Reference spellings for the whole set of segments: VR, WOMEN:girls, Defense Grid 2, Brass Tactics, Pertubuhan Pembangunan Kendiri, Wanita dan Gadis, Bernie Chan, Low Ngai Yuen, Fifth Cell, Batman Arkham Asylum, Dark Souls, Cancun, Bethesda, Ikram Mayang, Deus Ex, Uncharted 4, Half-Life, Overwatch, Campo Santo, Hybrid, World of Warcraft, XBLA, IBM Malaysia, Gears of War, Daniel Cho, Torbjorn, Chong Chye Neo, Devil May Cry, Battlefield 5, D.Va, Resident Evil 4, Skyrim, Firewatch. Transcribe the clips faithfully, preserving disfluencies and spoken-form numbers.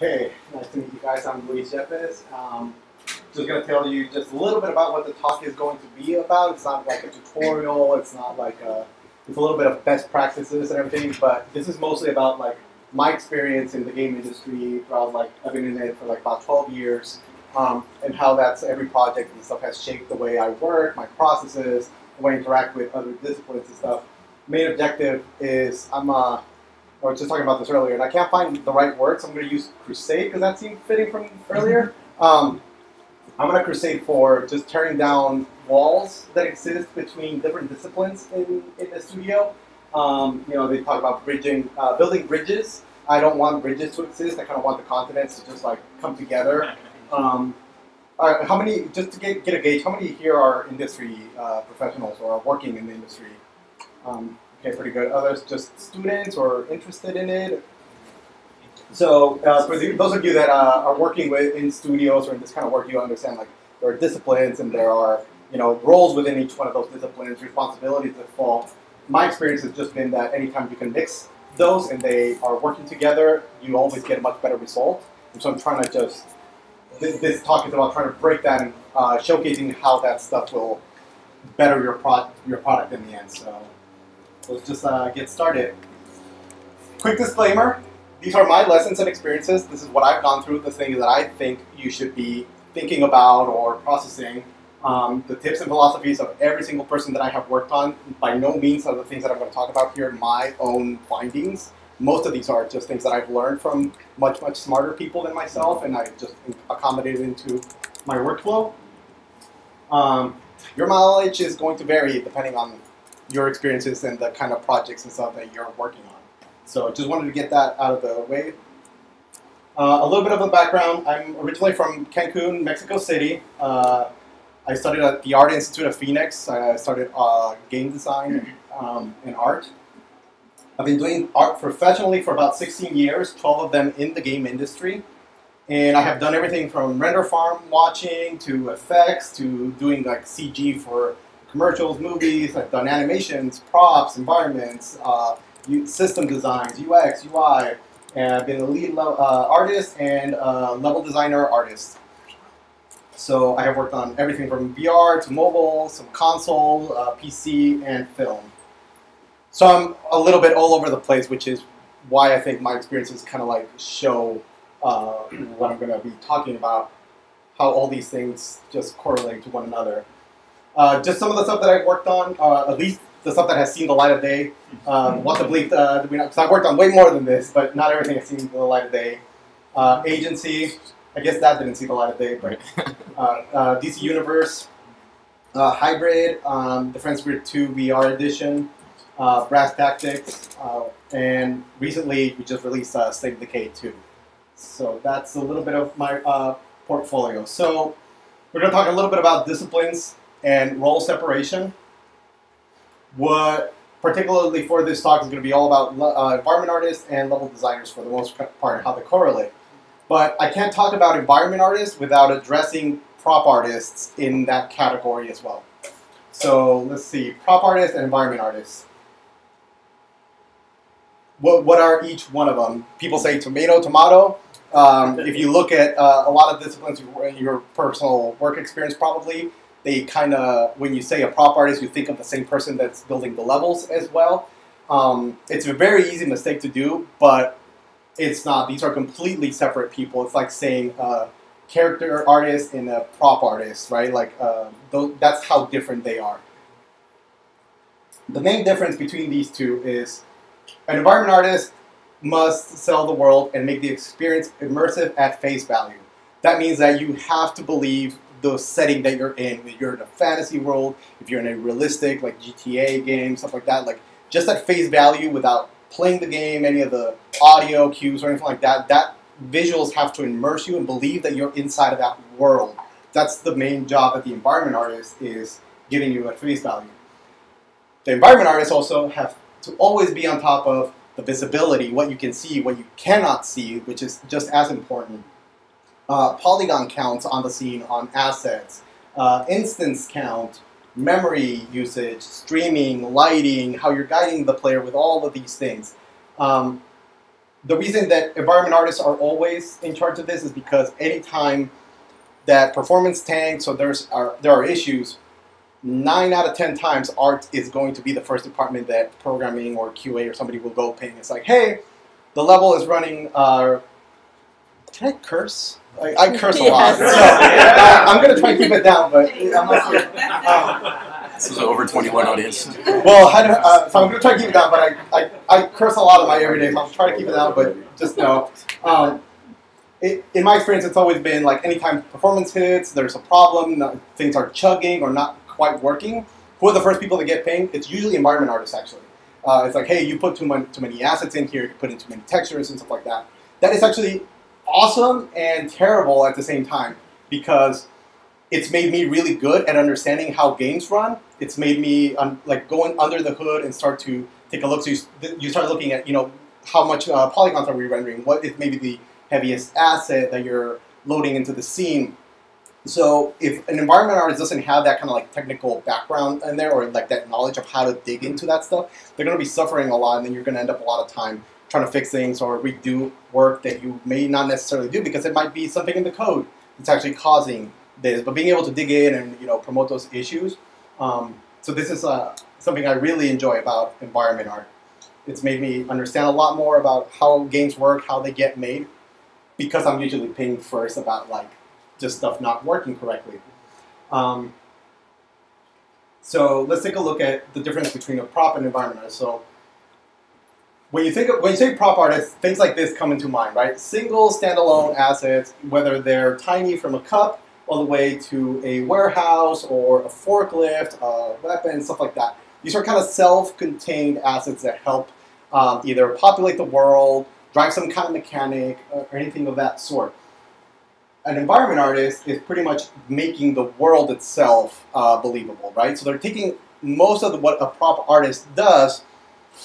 Hey, nice to meet you guys. I'm Luis Jefez. Um, just going to tell you just a little bit about what the talk is going to be about. It's not like a tutorial. It's not like a, it's a little bit of best practices and everything, but this is mostly about like my experience in the game industry throughout, like, I've been in it for like about twelve years, um, and how that's every project and stuff has shaped the way I work, my processes, the way I interact with other disciplines and stuff. Main objective is I'm a I was just talking about this earlier, and I can't find the right word, so I'm going to use crusade, because that seemed fitting from earlier. Um, I'm going to crusade for just tearing down walls that exist between different disciplines in, in the studio. Um, you know, they talk about bridging, uh, building bridges. I don't want bridges to exist. I kind of want the continents to just, like, come together. Um, all right, how many, just to get, get a gauge, how many here are industry uh, professionals or are working in the industry? Um, Okay, pretty good. Others just students or interested in it. So uh, for the, those of you that uh, are working with in studios or in this kind of work, you understand like there are disciplines and there are you know roles within each one of those disciplines, responsibilities that fall. My experience has just been that anytime you can mix those and they are working together, you always get a much better result. And so I'm trying to just this, this talk is about trying to break that and uh, showcasing how that stuff will better your pro your product in the end. So. Let's just uh, get started. Quick disclaimer, these are my lessons and experiences. This is what I've gone through, the things that I think you should be thinking about or processing. Um, the tips and philosophies of every single person that I have worked on, by no means are the things that I'm going to talk about here, my own findings. Most of these are just things that I've learned from much, much smarter people than myself, and I've just accommodated into my workflow. Um, your mileage is going to vary depending on your experiences and the kind of projects and stuff that you're working on. So just wanted to get that out of the way. Uh, a little bit of a background. I'm originally from Cancun, Mexico City. Uh, I studied at the Art Institute of Phoenix. I started uh, game design um, and art. I've been doing art professionally for about sixteen years, twelve of them in the game industry. And I have done everything from render farm watching to effects to doing like C G for commercials, movies. I've done animations, props, environments, uh, system designs, U X, U I, and I've been a lead uh, artist and a level designer artist. So I have worked on everything from V R to mobile, some console, uh, P C, and film. So I'm a little bit all over the place, which is why I think my experiences kind of like show uh, what I'm going to be talking about, how all these things just correlate to one another. Uh, just some of the stuff that I've worked on, uh, at least the stuff that has seen the light of day. Um, what to believe, uh, because I've worked on way more than this, but not everything has seen the light of day. Uh, agency, I guess that didn't see the light of day, but uh, uh, D C Universe, uh, Hybrid, um, Defense Grid two V R Edition, uh, Brass Tactics, uh, and recently we just released uh, State of Decay two. So that's a little bit of my uh, portfolio. So we're going to talk a little bit about disciplines and role separation. What particularly for this talk is going to be all about uh, environment artists and level designers for the most part, how they correlate. But I can't talk about environment artists without addressing prop artists in that category as well. So let's see, prop artists and environment artists. What, what are each one of them? People say tomato, tomato. Um, if you look at uh, a lot of disciplines in your personal work experience probably, they kind of, when you say a prop artist, you think of the same person that's building the levels as well. Um, it's a very easy mistake to do, but it's not. These are completely separate people. It's like saying a character artist and a prop artist, right? Like, uh, th that's how different they are. The main difference between these two is an environment artist must sell the world and make the experience immersive at face value. That means that you have to believe the setting that you're in. If you're in a fantasy world, if you're in a realistic, like G T A game, stuff like that, like just at face value without playing the game, any of the audio cues or anything like that, that visuals have to immerse you and believe that you're inside of that world. That's the main job that the environment artist is giving you at face value. The environment artists also have to always be on top of the visibility, what you can see, what you cannot see, which is just as important. Uh, polygon counts on the scene, on assets, uh, instance count, memory usage, streaming, lighting, how you're guiding the player with all of these things. Um, the reason that environment artists are always in charge of this is because anytime that performance tanks or there's are, there are issues, nine out of ten times art is going to be the first department that programming or Q A or somebody will go ping. It's like, hey, the level is running, uh, can I curse? I, I curse a lot. So, uh, I'm going to try and keep it down, but I'm not sure. Uh, this is an over twenty-one audience. Well, I don't, uh, so I'm going to try to keep it down, but I, I, I curse a lot in my everyday, so I'm trying to keep it down, but just know. Um, it, in my experience, it's always been like anytime performance hits, there's a problem, things are chugging or not quite working. Who are the first people to get pinged? It's usually environment artists, actually. Uh, it's like, hey, you put too much, too many assets in here, you put in too many textures and stuff like that. That is actually awesome and terrible at the same time, because it's made me really good at understanding how games run. It's made me um, like going under the hood and start to take a look. So you, you start looking at, you know, how much uh, polygons are we rendering? What is maybe the heaviest asset that you're loading into the scene? So if an environment artist doesn't have that kind of like technical background in there, or like that knowledge of how to dig into that stuff, they're going to be suffering a lot, and then you're going to end up a lot of time trying to fix things or redo work that you may not necessarily do, because it might be something in the code that's actually causing this. But being able to dig in and, you know, promote those issues, um, so this is uh, something I really enjoy about environment art. It's made me understand a lot more about how games work, how they get made, because I'm usually pinged first about like just stuff not working correctly. Um, so let's take a look at the difference between a prop and environment artist. So when you think of, when you say prop artists, things like this come into mind, right? Single standalone assets, whether they're tiny from a cup all the way to a warehouse or a forklift, a weapon, stuff like that. These are kind of self-contained assets that help um, either populate the world, drive some kind of mechanic, or anything of that sort. An environment artist is pretty much making the world itself uh, believable, right? So they're taking most of the, what a prop artist does,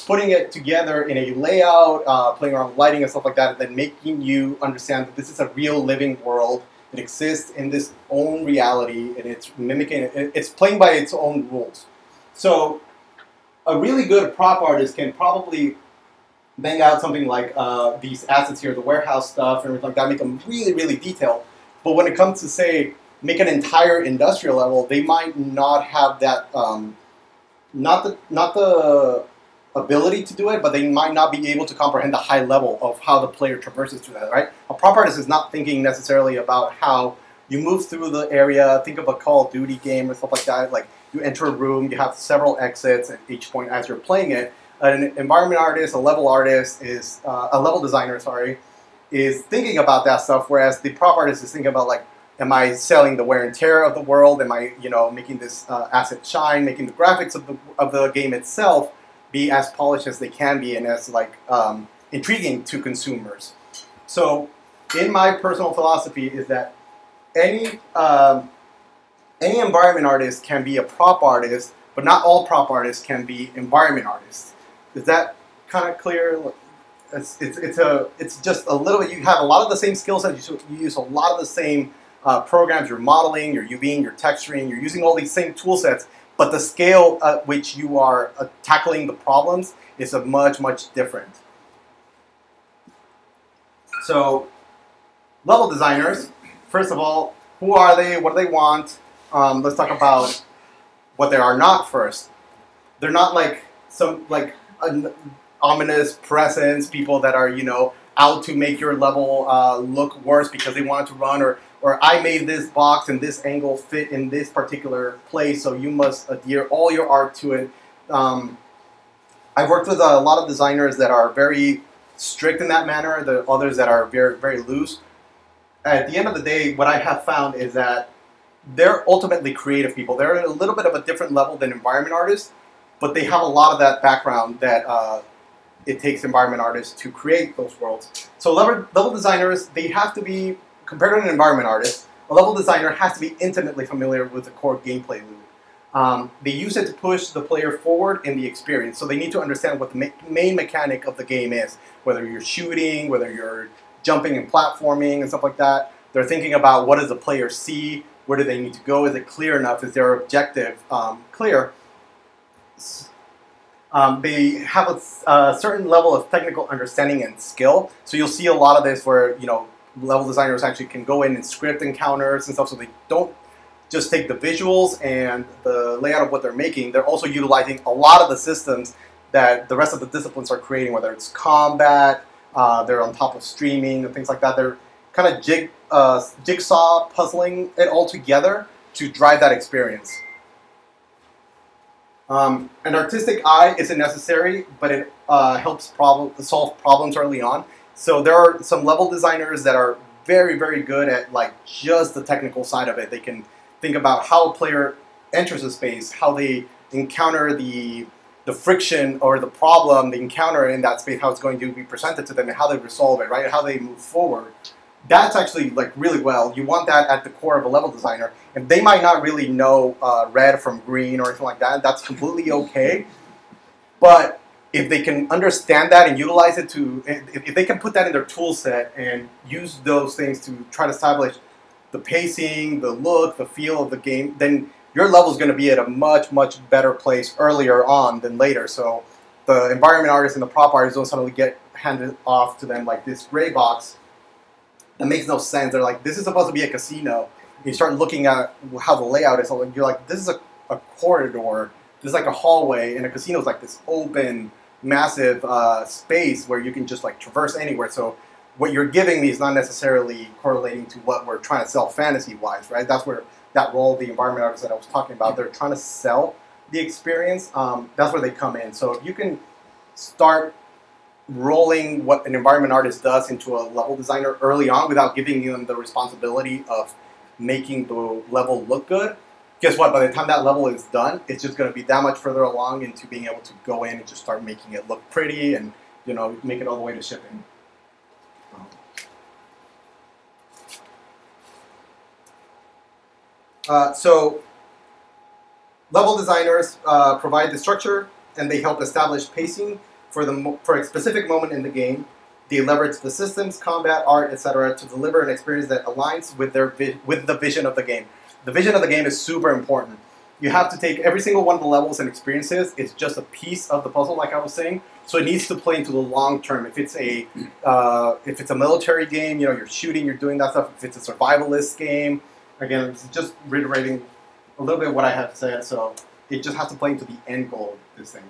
putting it together in a layout, uh, playing around with lighting and stuff like that, and then making you understand that this is a real living world. It exists in this own reality, and it's mimicking, it's playing by its own rules. So a really good prop artist can probably bang out something like uh, these assets here, the warehouse stuff, and everything like that, make them really, really detailed. But when it comes to, say, make an entire industrial level, they might not have that, um, not the, not the ability to do it, but they might not be able to comprehend the high level of how the player traverses through that, right? A prop artist is not thinking necessarily about how you move through the area. Think of a Call of Duty game or stuff like that. Like, you enter a room, you have several exits at each point as you're playing it. An environment artist, a level artist is, uh, a level designer, sorry, is thinking about that stuff, whereas the prop artist is thinking about, like, am I selling the wear and tear of the world? Am I, you know, making this uh, asset shine, making the graphics of the, of the game itself be as polished as they can be and as, like, um, intriguing to consumers. So, in my personal philosophy is that any, um, any environment artist can be a prop artist, but not all prop artists can be environment artists. Is that kind of clear? It's, it's, it's, a, it's just a little bit, you have a lot of the same skill sets, you, you use a lot of the same uh, programs, you're modeling, you're UVing, you're texturing, you're using all these same tool sets, but the scale at which you are uh, tackling the problems is a much, much different. So, level designers, first of all, who are they, what do they want? Um, let's talk about what they are not first. They're not like some, like, an ominous presence, people that are, you know, out to make your level uh, look worse because they wanted to run, or, or I made this box and this angle fit in this particular place, so you must adhere all your art to it. Um, I've worked with a lot of designers that are very strict in that manner, the others that are very, very loose. At the end of the day, what I have found is that they're ultimately creative people. They're at a little bit of a different level than environment artists, but they have a lot of that background that uh, it takes environment artists to create those worlds. So level, level designers, they have to be, compared to an environment artist, a level designer has to be intimately familiar with the core gameplay loop. Um, they use it to push the player forward in the experience, so they need to understand what the ma main mechanic of the game is, whether you're shooting, whether you're jumping and platforming and stuff like that. They're thinking about what does the player see, where do they need to go, is it clear enough, is their objective um, clear? Um, they have a, a certain level of technical understanding and skill. So you'll see a lot of this where, you know, level designers actually can go in and script encounters and stuff, so they don't just take the visuals and the layout of what they're making. They're also utilizing a lot of the systems that the rest of the disciplines are creating, whether it's combat, uh, they're on top of streaming and things like that. They're kind of jig, uh, jigsaw puzzling it all together to drive that experience. Um, an artistic eye isn't necessary, but it uh, helps problem, solve problems early on. So there are some level designers that are very, very good at like just the technical side of it. They can think about how a player enters a space, how they encounter the, the friction or the problem they encounter in that space, how it's going to be presented to them, and how they resolve it, right? How they move forward. That's actually like really well. You want that at the core of a level designer. And they might not really know uh, red from green or anything like that. That's completely okay. But if they can understand that and utilize it to, if, if they can put that in their tool set and use those things to try to establish the pacing, the look, the feel of the game, then your level is going to be at a much, much better place earlier on than later. So the environment artists and the prop artists don't suddenly get handed off to them like this gray box. That makes no sense. They're like, this is supposed to be a casino. And you start looking at how the layout is. You're like, this is a, a corridor. This is like a hallway. And a casino is like this open, massive uh, space where you can just like traverse anywhere. So what you're giving me is not necessarily correlating to what we're trying to sell fantasy-wise, right? That's where that role, the environment artists that I was talking about, they're trying to sell the experience. Um, that's where they come in. So if you can start rolling what an environment artist does into a level designer early on without giving them the responsibility of making the level look good, guess what? By the time that level is done, it's just going to be that much further along into being able to go in and just start making it look pretty and, you know, make it all the way to shipping. Uh, so, level designers uh, provide the structure, and they help establish pacing for the mo for a specific moment in the game. They leverage the systems, combat, art, et cetera, to deliver an experience that aligns with their vi with the vision of the game. The vision of the game is super important. You have to take every single one of the levels and experiences. It's just a piece of the puzzle, like I was saying. So it needs to play into the long term. If it's a uh, if it's a military game, you know, you're shooting, you're doing that stuff. If it's a survivalist game. Again, just reiterating a little bit of what I have said, so it just has to play into the end goal of this thing.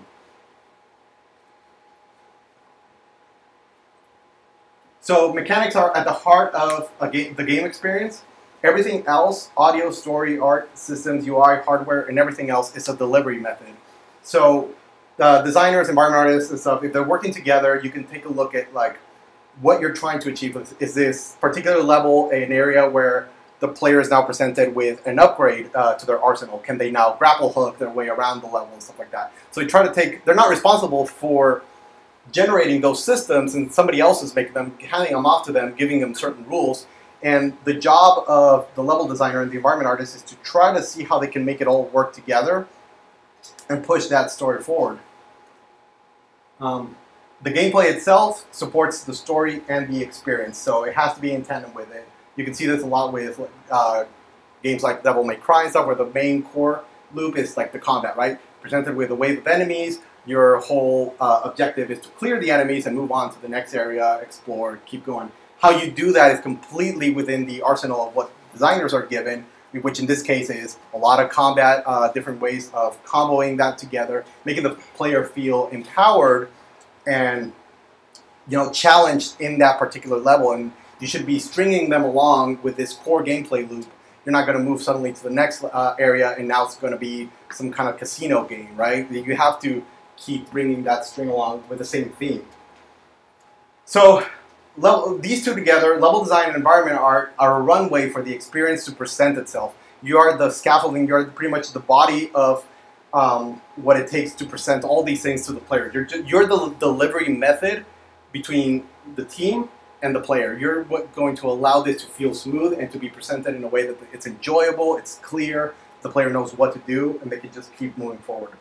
So mechanics are at the heart of a game, the game experience. Everything else, audio, story, art, systems, U I, hardware, and everything else is a delivery method. So the designers, environment artists, and stuff, if they're working together, you can take a look at like what you're trying to achieve. Is this particular level an area where the player is now presented with an upgrade uh, to their arsenal? Can they now grapple hook their way around the level and stuff like that? So you try to take, they're not responsible for generating those systems, and somebody else is making them, handing them off to them, giving them certain rules. And the job of the level designer and the environment artist is to try to see how they can make it all work together and push that story forward. Um, the gameplay itself supports the story and the experience, so it has to be in tandem with it. You can see this a lot with uh, games like Devil May Cry and stuff, where the main core loop is like the combat, right? Presented with a wave of enemies, your whole uh, objective is to clear the enemies and move on to the next area, explore, keep going. How you do that is completely within the arsenal of what designers are given, which in this case is a lot of combat, uh, different ways of comboing that together, making the player feel empowered and, you know, challenged in that particular level. And you should be stringing them along with this core gameplay loop. You're not going to move suddenly to the next uh, area and now it's going to be some kind of casino game, right? You have to keep bringing that string along with the same theme. So level, these two together, level design and environment art, are a runway for the experience to present itself. You are the scaffolding, you are pretty much the body of um, what it takes to present all these things to the player. You're, you're the delivery method between the team and the player. You're going to allow this to feel smooth and to be presented in a way that it's enjoyable, it's clear, the player knows what to do, and they can just keep moving forward.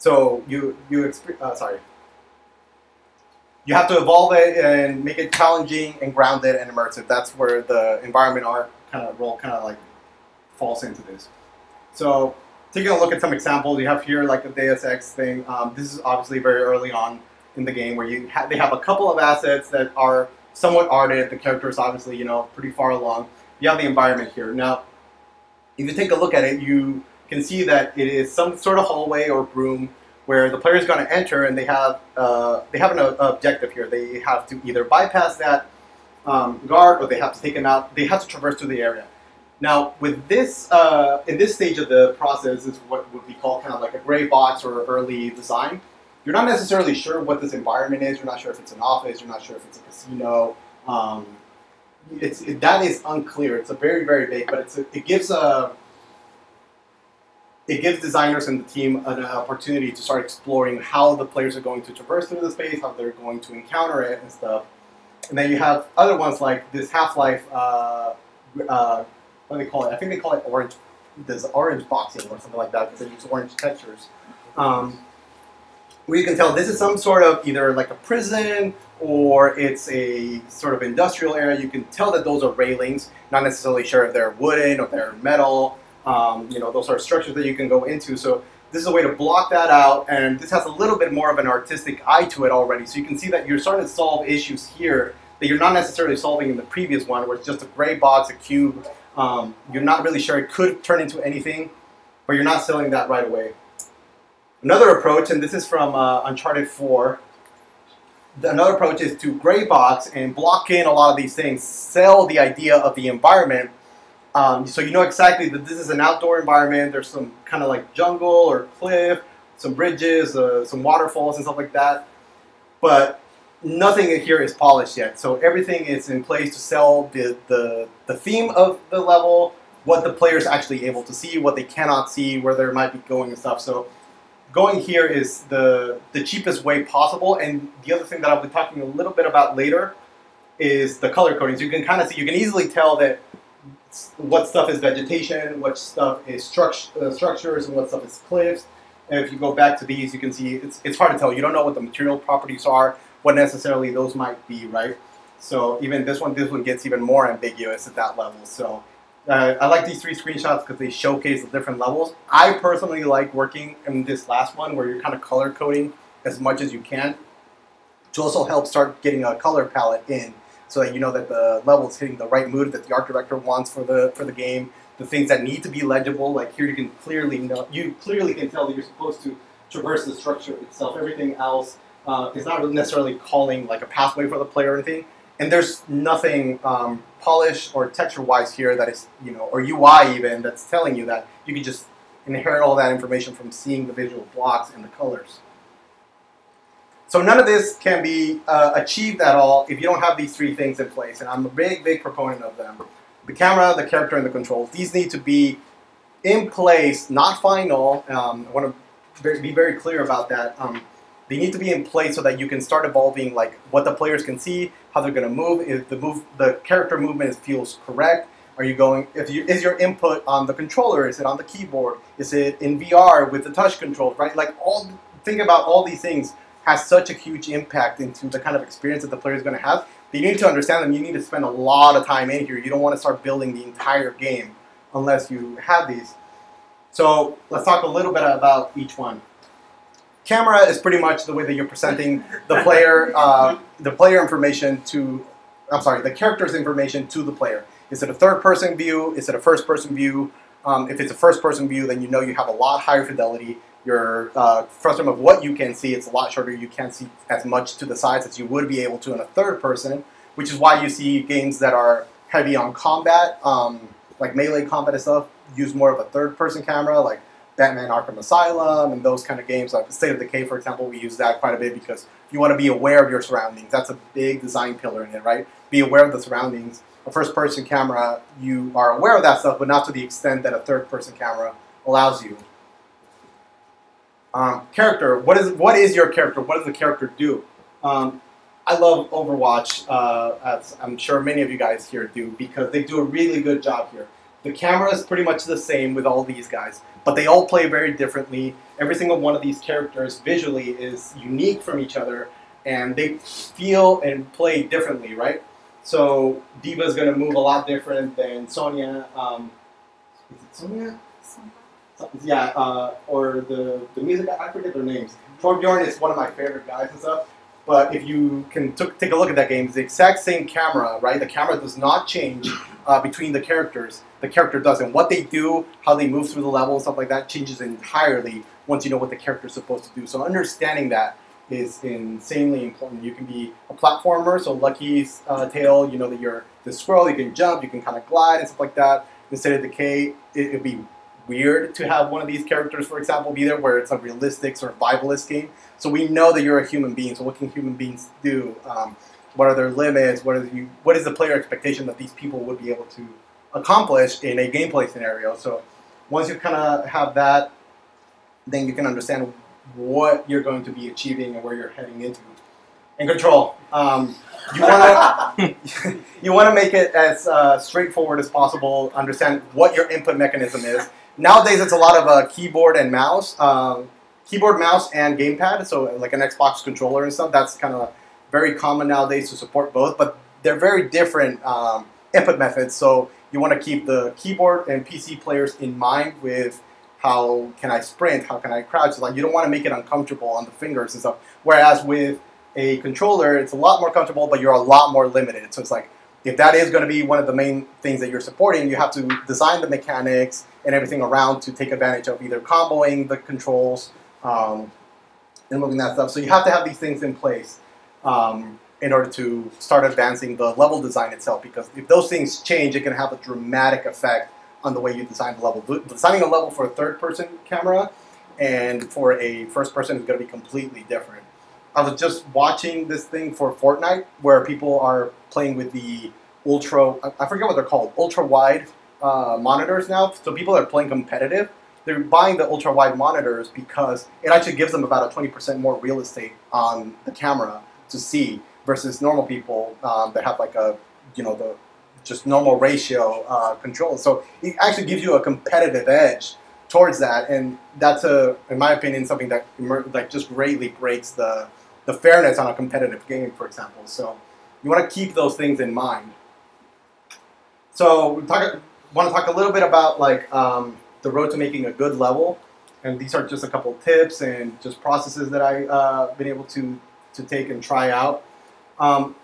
So you you uh, sorry, you have to evolve it and make it challenging and grounded and immersive. That's where the environment art kind of role kind of like falls into this. So Taking a look at some examples, you have here like the Deus Ex thing. Um, this is obviously very early on in the game, where you ha they have a couple of assets that are somewhat arted. The character is obviously, you know, pretty far along. You have the environment here. Now, if you take a look at it, you can see that it is some sort of hallway or room where the player is going to enter, and they have uh, they have an objective here. They have to either bypass that um, guard, or they have to take him out. They have to traverse through the area. Now, with this, uh, in this stage of the process, is what would be called kind of like a gray box or early design. You're not necessarily sure what this environment is. You're not sure if it's an office. You're not sure if it's a casino. Um, it's it, that is unclear. It's a very very vague, but it's a, it gives a it gives designers and the team an opportunity to start exploring how the players are going to traverse through the space, how they're going to encounter it and stuff. And then you have other ones like this Half-Life. Uh, uh, What do they call it? I think they call it orange. There's orange boxing or something like that, because they use orange textures. Um, where you can tell this is some sort of either like a prison or it's a sort of industrial area. You can tell that those are railings. Not necessarily sure if they're wooden or if they're metal. Um, you know, those are structures that you can go into. So this is a way to block that out, and this has a little bit more of an artistic eye to it already. So you can see that you're starting to solve issues here that you're not necessarily solving in the previous one, where it's just a gray box, a cube. Um, you're not really sure. It could turn into anything, but you're not selling that right away. Another approach, and this is from uh, Uncharted four, another approach is to gray box and block in a lot of these things, sell the idea of the environment. Um, so you know exactly that this is an outdoor environment. There's some kind of like jungle or cliff, some bridges, uh, some waterfalls and stuff like that. But nothing here is polished yet, so everything is in place to sell the, the, the theme of the level, what the player is actually able to see, what they cannot see, where they might be going and stuff. So going here is the, the cheapest way possible, and the other thing that I'll be talking a little bit about later is the color coding. So you can kind of see, you can easily tell that what stuff is vegetation, what stuff is struct uh, structures, and what stuff is cliffs. And if you go back to these, you can see it's, it's hard to tell. You don't know what the material properties are, what necessarily those might be, right? So even this one, this one gets even more ambiguous at that level. So uh, I like these three screenshots because they showcase the different levels. I personally like working in this last one where you're kind of color coding as much as you can to also help start getting a color palette in, so that you know that the level is hitting the right mood that the art director wants for the for the game. The things that need to be legible, like here, you can clearly know, you clearly can tell that you're supposed to traverse the structure itself. Everything else. Uh, it's not necessarily calling like a pathway for the player or anything, and there's nothing um, polished or texture-wise here that is, you know, or U I even, that's telling you that. You can just inherit all that information from seeing the visual blocks and the colors. So none of this can be uh, achieved at all if you don't have these three things in place, and I'm a big, big proponent of them. The camera, the character, and the controls. These need to be in place, not final. Um, I want to be very clear about that. Um, They need to be in place so that you can start evolving, like what the players can see, how they're going to move, if the move, the character movement feels correct. Are you going? If you is your input on the controller? Is it on the keyboard? Is it in V R with the touch controls? Right? Like all. Think about all these things has such a huge impact into the kind of experience that the player is going to have. But you need to understand them. You need to spend a lot of time in here. You don't want to start building the entire game unless you have these. So let's talk a little bit about each one. Camera is pretty much the way that you're presenting the player, uh, the player information to, I'm sorry, the character's information to the player. Is it a third-person view? Is it a first-person view? Um, if it's a first-person view, then you know you have a lot higher fidelity. Your uh, frustum of what you can see, it's a lot shorter. You can't see as much to the sides as you would be able to in a third-person, which is why you see games that are heavy on combat, um, like melee combat and stuff, use more of a third-person camera, like Batman Arkham Asylum and those kind of games, like State of Decay, for example. We use that quite a bit because you want to be aware of your surroundings. That's a big design pillar in it, right? Be aware of the surroundings. A first-person camera, you are aware of that stuff, but not to the extent that a third-person camera allows you. Um, character, what is what is your character? What does the character do? Um, I love Overwatch, uh, as I'm sure many of you guys here do, because they do a really good job here. The camera is pretty much the same with all these guys, but they all play very differently. Every single one of these characters visually is unique from each other, and they feel and play differently, right? So D.Va is going to move a lot different than Sonya. Um, is it Sonya? Sonya. Yeah, uh, or the, the music, I forget their names. Torbjorn is one of my favorite guys and stuff, but if you can t take a look at that game, it's the exact same camera, right? The camera does not change uh, between the characters. The character doesn't. What they do, how they move through the level and stuff like that changes entirely once you know what the character is supposed to do. So understanding that is insanely important. You can be a platformer, so Lucky's uh, Tail, you know that you're the squirrel, you can jump, you can kind of glide and stuff like that. In State of Decay, it would be weird to have one of these characters, for example, be there where it's a realistic survivalist game. So we know that you're a human being, so what can human beings do? Um, what are their limits? What, are you, what is the player expectation that these people would be able to accomplish in a gameplay scenario? So once you kind of have that, then you can understand what you're going to be achieving and where you're heading into. And control. Um, you want to you want to make it as uh, straightforward as possible. Understand what your input mechanism is. Nowadays, it's a lot of uh, keyboard and mouse, um, keyboard, mouse, and gamepad. So like an Xbox controller and stuff. That's kind of very common nowadays to support both, but they're very different um, input methods. So you want to keep the keyboard and P C players in mind with. How can I sprint? How can I crouch? Like you don't want to make it uncomfortable on the fingers and stuff. Whereas with a controller, it's a lot more comfortable, but you're a lot more limited. So it's like if that is going to be one of the main things that you're supporting, you have to design the mechanics and everything around to take advantage of either comboing the controls um, and moving that stuff. So you have to have these things in place um, in order to start advancing the level design itself. Because if those things change, it can have a dramatic effect on the way you design the level. Designing a level for a third-person camera and for a first-person is going to be completely different. I was just watching this thing for Fortnite where people are playing with the ultra, I forget what they're called, ultra-wide uh, monitors now. So people are playing competitive. They're buying the ultra-wide monitors because it actually gives them about a twenty percent more real estate on the camera to see versus normal people um, that have like a, you know, the just normal ratio uh, control. So it actually gives you a competitive edge towards that. And that's, a, in my opinion, something that like just greatly breaks the, the fairness on a competitive game, for example. So you want to keep those things in mind. So we talk, want to talk a little bit about like um, the road to making a good level. And these are just a couple tips and just processes that I've uh, been able to, to take and try out. Um,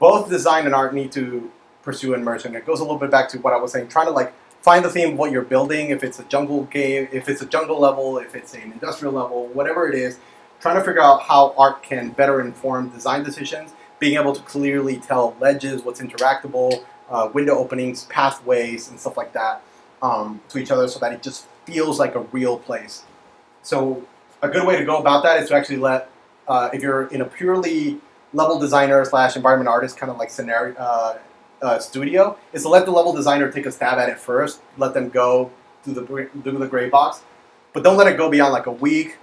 both design and art need to pursue immersion. It goes a little bit back to what I was saying, trying to like find the theme of what you're building, if it's a jungle game, if it's a jungle level, if it's an industrial level, whatever it is, trying to figure out how art can better inform design decisions, being able to clearly tell ledges, what's interactable, uh, window openings, pathways, and stuff like that um, to each other so that it just feels like a real place. So a good way to go about that is to actually let, uh, if you're in a purely level designer slash environment artist kind of like scenario, uh, Uh, studio is to let the level designer take a stab at it first, let them go through the, through the gray box, but don't let it go beyond like a week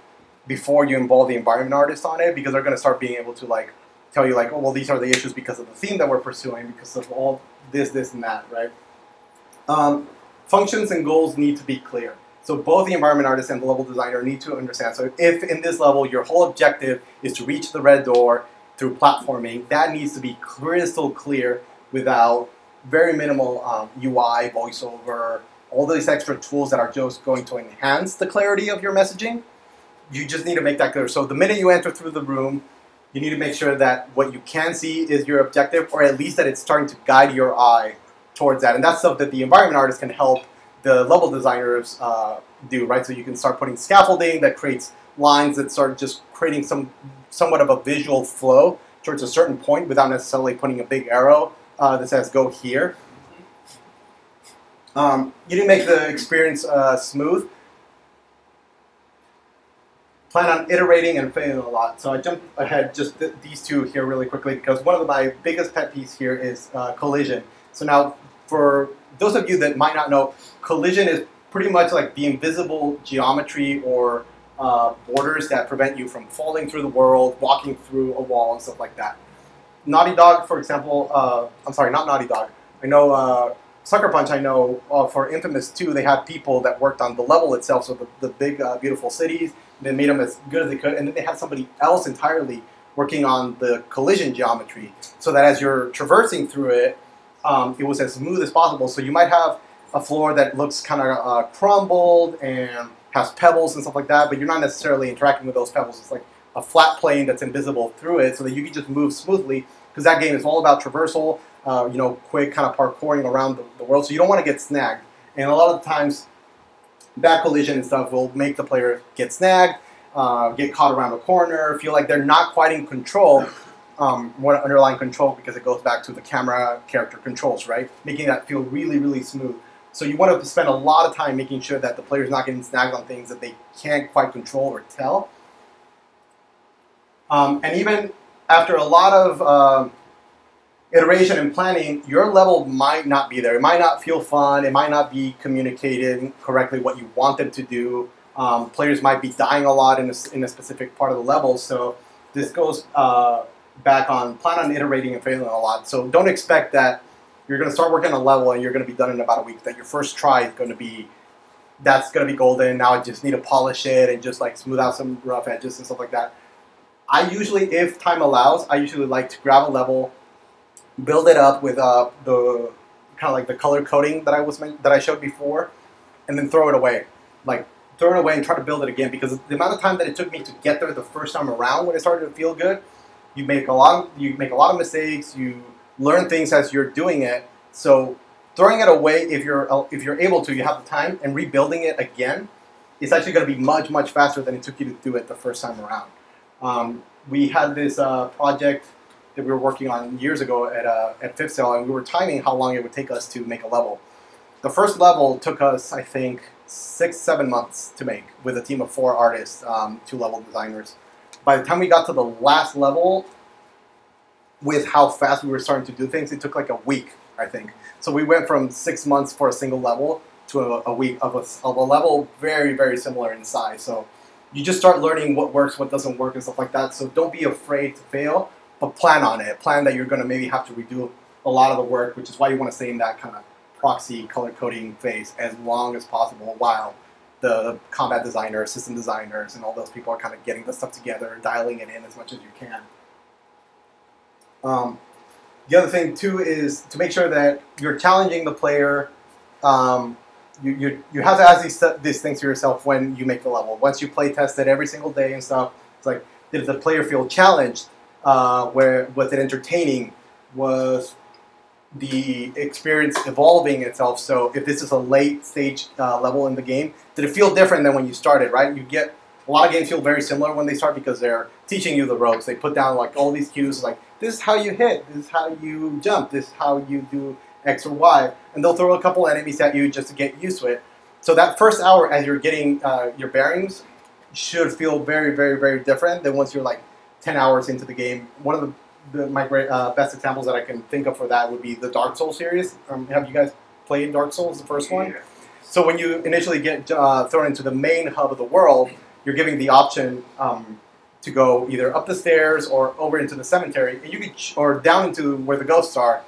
before you involve the environment artist on it, because they're going to start being able to like tell you like, oh, well, these are the issues because of the theme that we're pursuing, because of all this, this, and that, right? Um, functions and goals need to be clear. So both the environment artist and the level designer need to understand. So if in this level, your whole objective is to reach the red door through platforming, that needs to be crystal clear without very minimal um, U I, voiceover, all these extra tools that are just going to enhance the clarity of your messaging. You just need to make that clear. So the minute you enter through the room, you need to make sure that what you can see is your objective, or at least that it's starting to guide your eye towards that. And that's stuff that the environment artist can help the level designers uh, do, right? So you can start putting scaffolding that creates lines that start just creating some somewhat of a visual flow towards a certain point without necessarily putting a big arrow Uh, that says go here. Um, you need to make the experience uh, smooth. Plan on iterating and failing a lot. So I jumped ahead just th these two here really quickly because one of my biggest pet peeves here is uh, collision. So now for those of you that might not know, collision is pretty much like the invisible geometry or uh, borders that prevent you from falling through the world, walking through a wall and stuff like that. Naughty Dog, for example, uh, I'm sorry, not Naughty Dog. I know uh, Sucker Punch, I know uh, for Infamous two, they had people that worked on the level itself, so the, the big, uh, beautiful cities, they made them as good as they could, and then they had somebody else entirely working on the collision geometry, so that as you're traversing through it, um, it was as smooth as possible. So you might have a floor that looks kind of uh, crumbled and has pebbles and stuff like that, but you're not necessarily interacting with those pebbles. It's like a flat plane that's invisible through it so that you can just move smoothly, because that game is all about traversal, uh, you know, quick kind of parkouring around the, the world, so you don't want to get snagged. And a lot of the times, that collision and stuff will make the player get snagged, uh, get caught around a corner, feel like they're not quite in control, um, what underlying control, because it goes back to the camera character controls, right? Making that feel really, really smooth. So you want to spend a lot of time making sure that the player's not getting snagged on things that they can't quite control or tell. Um, and even after a lot of um, iteration and planning, your level might not be there. It might not feel fun. It might not be communicated correctly what you want them to do. Um, players might be dying a lot in a, in a specific part of the level. So this goes uh, back on plan on iterating and failing a lot. So don't expect that you're going to start working on a level and you're going to be done in about a week. That your first try is going to be, that's going to be golden. Now I just need to polish it and just like smooth out some rough edges and stuff like that. I usually, if time allows, I usually like to grab a level, build it up with uh, the kind of like the color coding that I was that I showed before, and then throw it away. Like throw it away and try to build it again, because the amount of time that it took me to get there the first time around when it started to feel good, you make a lot of, you make a lot of mistakes. You learn things as you're doing it. So throwing it away, if you're if you're able to, you have the time, and rebuilding it again, it's actually going to be much much faster than it took you to do it the first time around. Um, we had this uh, project that we were working on years ago at uh, at Fifth Cell, and we were timing how long it would take us to make a level. The first level took us, I think, six seven months to make with a team of four artists, um, two level designers. By the time we got to the last level, with how fast we were starting to do things, it took like a week, I think. So we went from six months for a single level to a, a week of a, of a level very, very similar in size. So you just start learning what works, what doesn't work, and stuff like that. So don't be afraid to fail, but plan on it. Plan that you're going to maybe have to redo a lot of the work, which is why you want to stay in that kind of proxy color coding phase as long as possible, while the combat designers, system designers, and all those people are kind of getting the stuff together, dialing it in as much as you can. Um, the other thing too is to make sure that you're challenging the player. Um, you, you, you have to ask these, these things to yourself when you make the level. Once you play test it every single day and stuff, it's like, did the player feel challenged? Uh, where, was it entertaining? Was the experience evolving itself? So if this is a late stage uh, level in the game, did it feel different than when you started, right? You get a lot of games feel very similar when they start because they're teaching you the ropes. They put down like all these cues like, this is how you hit, this is how you jump, this is how you do X or Y. And they'll throw a couple enemies at you just to get used to it. So that first hour as you're getting uh, your bearings should feel very, very, very different than once you're like ten hours into the game. One of the, the my great, uh, best examples that I can think of for that would be the Dark Souls series. Um, have you guys played Dark Souls, the first one? Yeah. So when you initially get uh, thrown into the main hub of the world, you're given the option um, to go either up the stairs or over into the cemetery, and you could ch or down into where the ghosts are.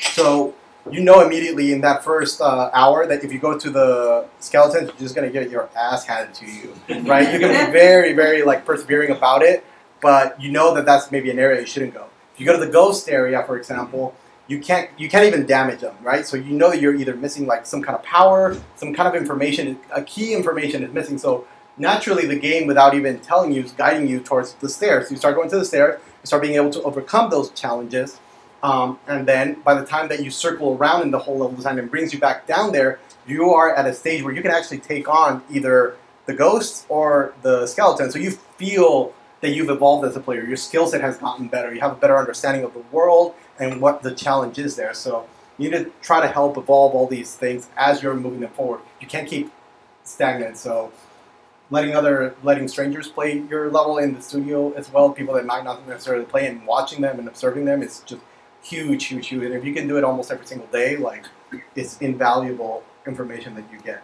So you know immediately in that first uh, hour that if you go to the skeletons, you're just gonna get your ass handed to you, right? You're gonna be very, very like persevering about it, but you know that that's maybe an area you shouldn't go. If you go to the ghost area, for example, you can't you can't even damage them, right? So you know that you're either missing like some kind of power, some kind of information, a key information is missing. So naturally, the game, without even telling you, is guiding you towards the stairs. You start going to the stairs, you start being able to overcome those challenges, um, and then by the time that you circle around in the whole level design and brings you back down there, you are at a stage where you can actually take on either the ghosts or the skeletons. So you feel that you've evolved as a player. Your skill set has gotten better. You have a better understanding of the world and what the challenge is there. So you need to try to help evolve all these things as you're moving them forward. You can't keep stagnant. So letting other, letting strangers play your level in the studio as well, people that might not necessarily play, and watching them and observing them is just huge, huge, huge. And if you can do it almost every single day, like, it's invaluable information that you get.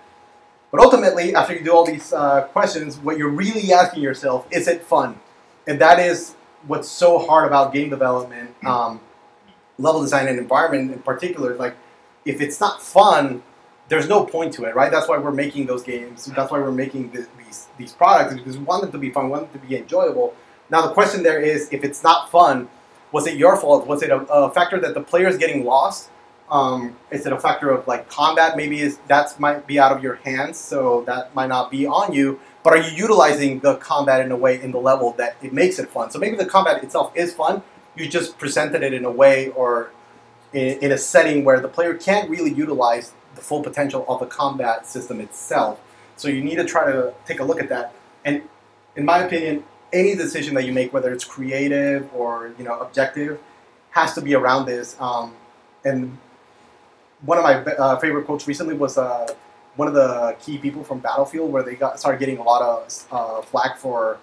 But ultimately, after you do all these uh, questions, what you're really asking yourself, is it fun? And that is what's so hard about game development, um, level design and environment in particular. Like, if it's not fun, there's no point to it, right? That's why we're making those games. That's why we're making the, these these products, because we want them to be fun, we want them to be enjoyable. Now the question there is, if it's not fun, was it your fault? Was it a, a factor that the player is getting lost? Um, is it a factor of like combat? Maybe is that might be out of your hands, so that might not be on you. But are you utilizing the combat in a way in the level that it makes it fun? So maybe the combat itself is fun. You just presented it in a way or in, in a setting where the player can't really utilize the full potential of the combat system itself. So you need to try to take a look at that. And in my opinion, any decision that you make, whether it's creative or you know objective, has to be around this. Um, and one of my uh, favorite quotes recently was uh, one of the key people from Battlefield, where they got started getting a lot of uh, flack for,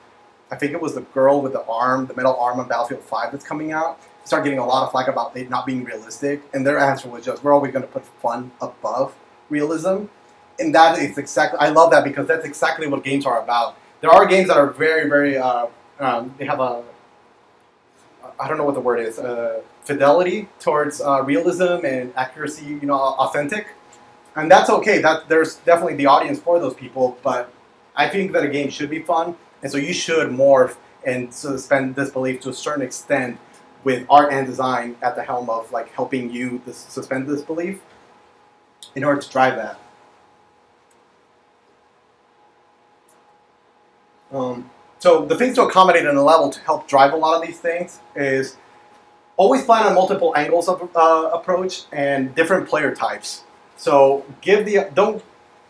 I think it was the girl with the arm, the metal arm on Battlefield five that's coming out. Started getting a lot of flack about it not being realistic, and their answer was just, we're always going to put fun above realism. And that is exactly, I love that, because that's exactly what games are about. There are games that are very, very, uh, um, they have a, I don't know what the word is, uh, fidelity towards uh, realism and accuracy, you know, authentic. And that's okay, that there's definitely the audience for those people, but I think that a game should be fun, and so you should morph and suspend disbelief to a certain extent with art and design at the helm of like helping you suspend disbelief in order to drive that. Um, so the things to accommodate in a level to help drive a lot of these things is always plan on multiple angles of uh, approach and different player types. So give the, don't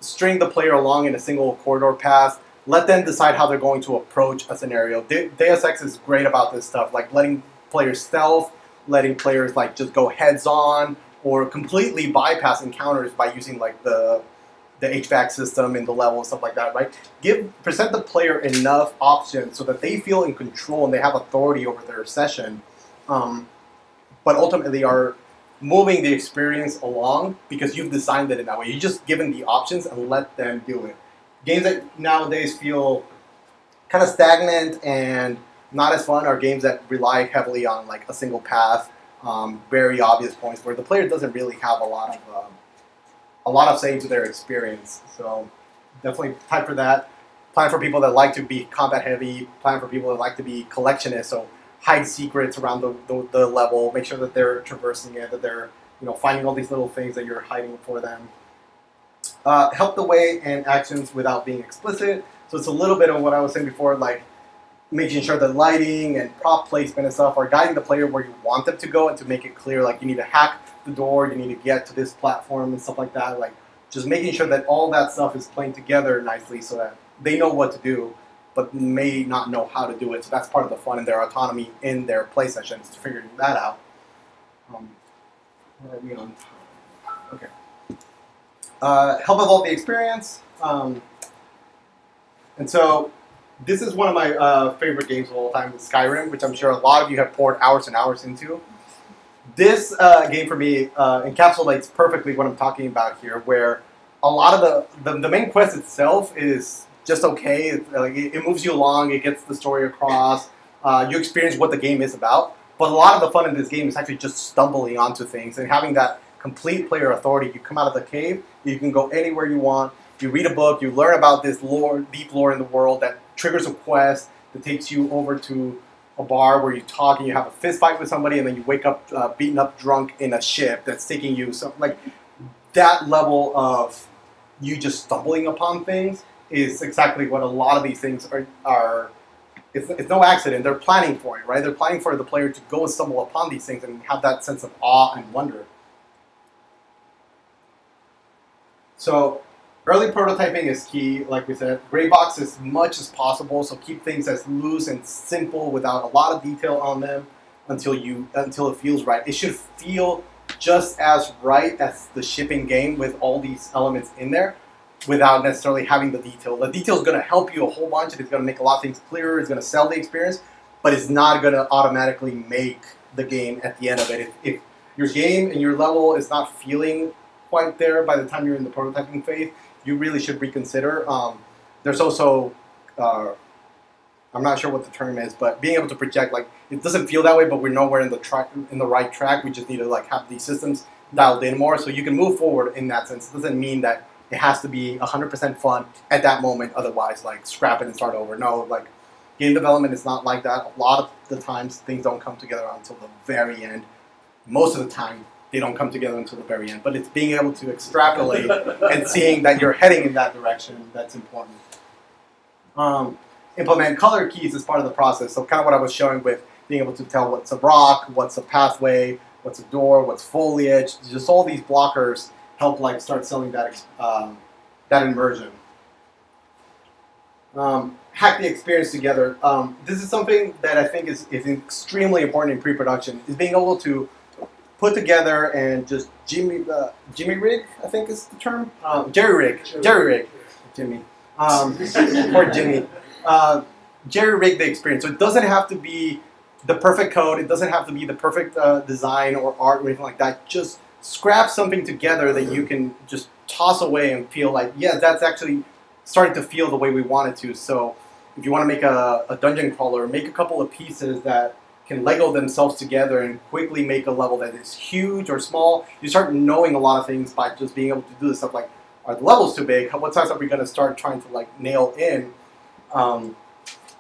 string the player along in a single corridor path. Let them decide how they're going to approach a scenario. De Deus Ex is great about this stuff, like letting players stealth, letting players like just go heads on, or completely bypass encounters by using like the the H V A C system in the level and stuff like that, right? Give present the player enough options so that they feel in control and they have authority over their session, um, but ultimately are moving the experience along because you've designed it in that way. You just give them the options and let them do it. Games that nowadays feel kind of stagnant and not as fun are games that rely heavily on like a single path, um, very obvious points where the player doesn't really have a lot of um, a lot of say to their experience. So definitely plan for that. Plan for people that like to be combat heavy. Plan for people that like to be collectionists. So hide secrets around the, the, the level. Make sure that they're traversing it, that they're you know finding all these little things that you're hiding for them. Uh, help the way and actions without being explicit. So it's a little bit of what I was saying before, like making sure that lighting and prop placement and stuff are guiding the player where you want them to go, and to make it clear, like you need to hack the door, you need to get to this platform and stuff like that. Like just making sure that all that stuff is playing together nicely so that they know what to do, but may not know how to do it. So that's part of the fun and their autonomy in their play sessions, to figuring that out. Um, where are we on? Okay. Uh, help evolve the experience. Um, and so, this is one of my uh, favorite games of all time, Skyrim, which I'm sure a lot of you have poured hours and hours into. This uh, game for me uh, encapsulates perfectly what I'm talking about here, where a lot of the, the, the main quest itself is just okay. It, like, it moves you along, it gets the story across, uh, you experience what the game is about, but a lot of the fun in this game is actually just stumbling onto things and having that complete player authority. You come out of the cave, you can go anywhere you want, you read a book, you learn about this lore, deep lore in the world that triggers a quest that takes you over to a bar where you talk and you have a fist fight with somebody, and then you wake up uh, beaten up drunk in a ship that's taking you. So like that level of you just stumbling upon things is exactly what a lot of these things are, are it's, it's no accident. They're planning for it, right? They're planning for the player to go and stumble upon these things and have that sense of awe and wonder. So early prototyping is key, like we said. Gray box as much as possible, so keep things as loose and simple without a lot of detail on them until you until it feels right. It should feel just as right as the shipping game with all these elements in there without necessarily having the detail. The detail is going to help you a whole bunch, and it's going to make a lot of things clearer, it's going to sell the experience, but it's not going to automatically make the game at the end of it. If, if your game and your level is not feeling quite there by the time you're in the prototyping phase, you really should reconsider. Um, there's also, uh, I'm not sure what the term is, but being able to project, like, it doesn't feel that way, but we're nowhere in the track, in the right track. We just need to like have these systems dialed in more, so you can move forward in that sense. It doesn't mean that it has to be one hundred percent fun at that moment. Otherwise, like, scrap it and start over. No, like, game development is not like that. A lot of the times, things don't come together until the very end. Most of the time, they don't come together until the very end. But it's being able to extrapolate and seeing that you're heading in that direction that's important. Um, implement color keys as part of the process. So kind of what I was showing with being able to tell what's a rock, what's a pathway, what's a door, what's foliage. Just all these blockers help like start selling that, um, that immersion. Um, hack the experience together. Um, this is something that I think is, is extremely important in pre-production, is being able to put together and just Jimmy, uh, Jimmy rig, I think is the term? Um, Jerry rig, Jerry rig, Jimmy, um, or Jimmy. Uh, Jerry rig the experience. So it doesn't have to be the perfect code, it doesn't have to be the perfect uh, design or art or anything like that. Just scrap something together that you can just toss away and feel like, yeah, that's actually starting to feel the way we want it to. So if you want to make a, a dungeon crawler, make a couple of pieces that can Lego themselves together and quickly make a level that is huge or small. You start knowing a lot of things by just being able to do this stuff like, are the levels too big? What size are we going to start trying to like nail in? Um,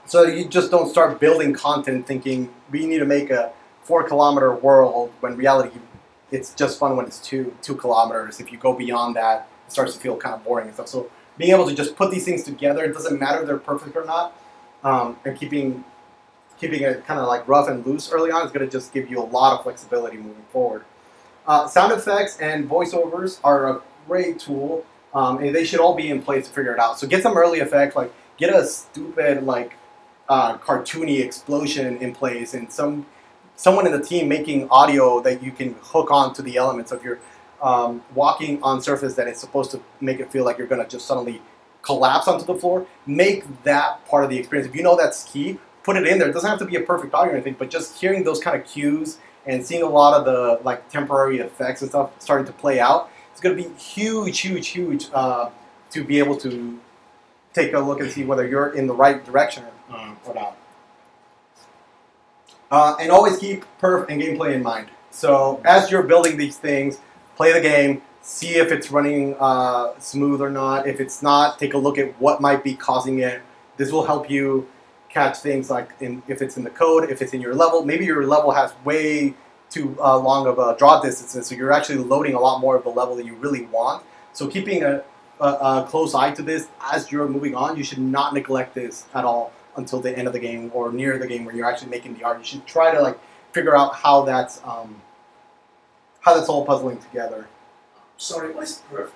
so that you just don't start building content thinking we need to make a four kilometer world when reality it's just fun when it's two, two kilometers. If you go beyond that, it starts to feel kind of boring and stuff. So being able to just put these things together, it doesn't matter if they're perfect or not, um, and keeping keeping it kind of like rough and loose early on is going to just give you a lot of flexibility moving forward. Uh, sound effects and voiceovers are a great tool, um, and they should all be in place to figure it out. So get some early effects, like get a stupid like uh, cartoony explosion in place, and some someone in the team making audio that you can hook on to the elements of your. Um, walking on surface that is supposed to make it feel like you're going to just suddenly collapse onto the floor, make that part of the experience. If you know that's key, put it in there. It doesn't have to be a perfect audio or anything, but just hearing those kind of cues and seeing a lot of the like temporary effects and stuff starting to play out, it's going to be huge, huge, huge uh, to be able to take a look and see whether you're in the right direction mm. or not. Uh, and always keep perf and gameplay in mind. So as you're building these things, play the game, see if it's running uh, smooth or not. If it's not, take a look at what might be causing it. This will help you catch things like in, if it's in the code, if it's in your level. Maybe your level has way too uh, long of a draw distance, so you're actually loading a lot more of the level that you really want. So keeping a, a, a close eye to this as you're moving on, you should not neglect this at all until the end of the game or near the game where you're actually making the art. You should try to like figure out how that's... Um, How that's all puzzling together. Sorry, what is perf?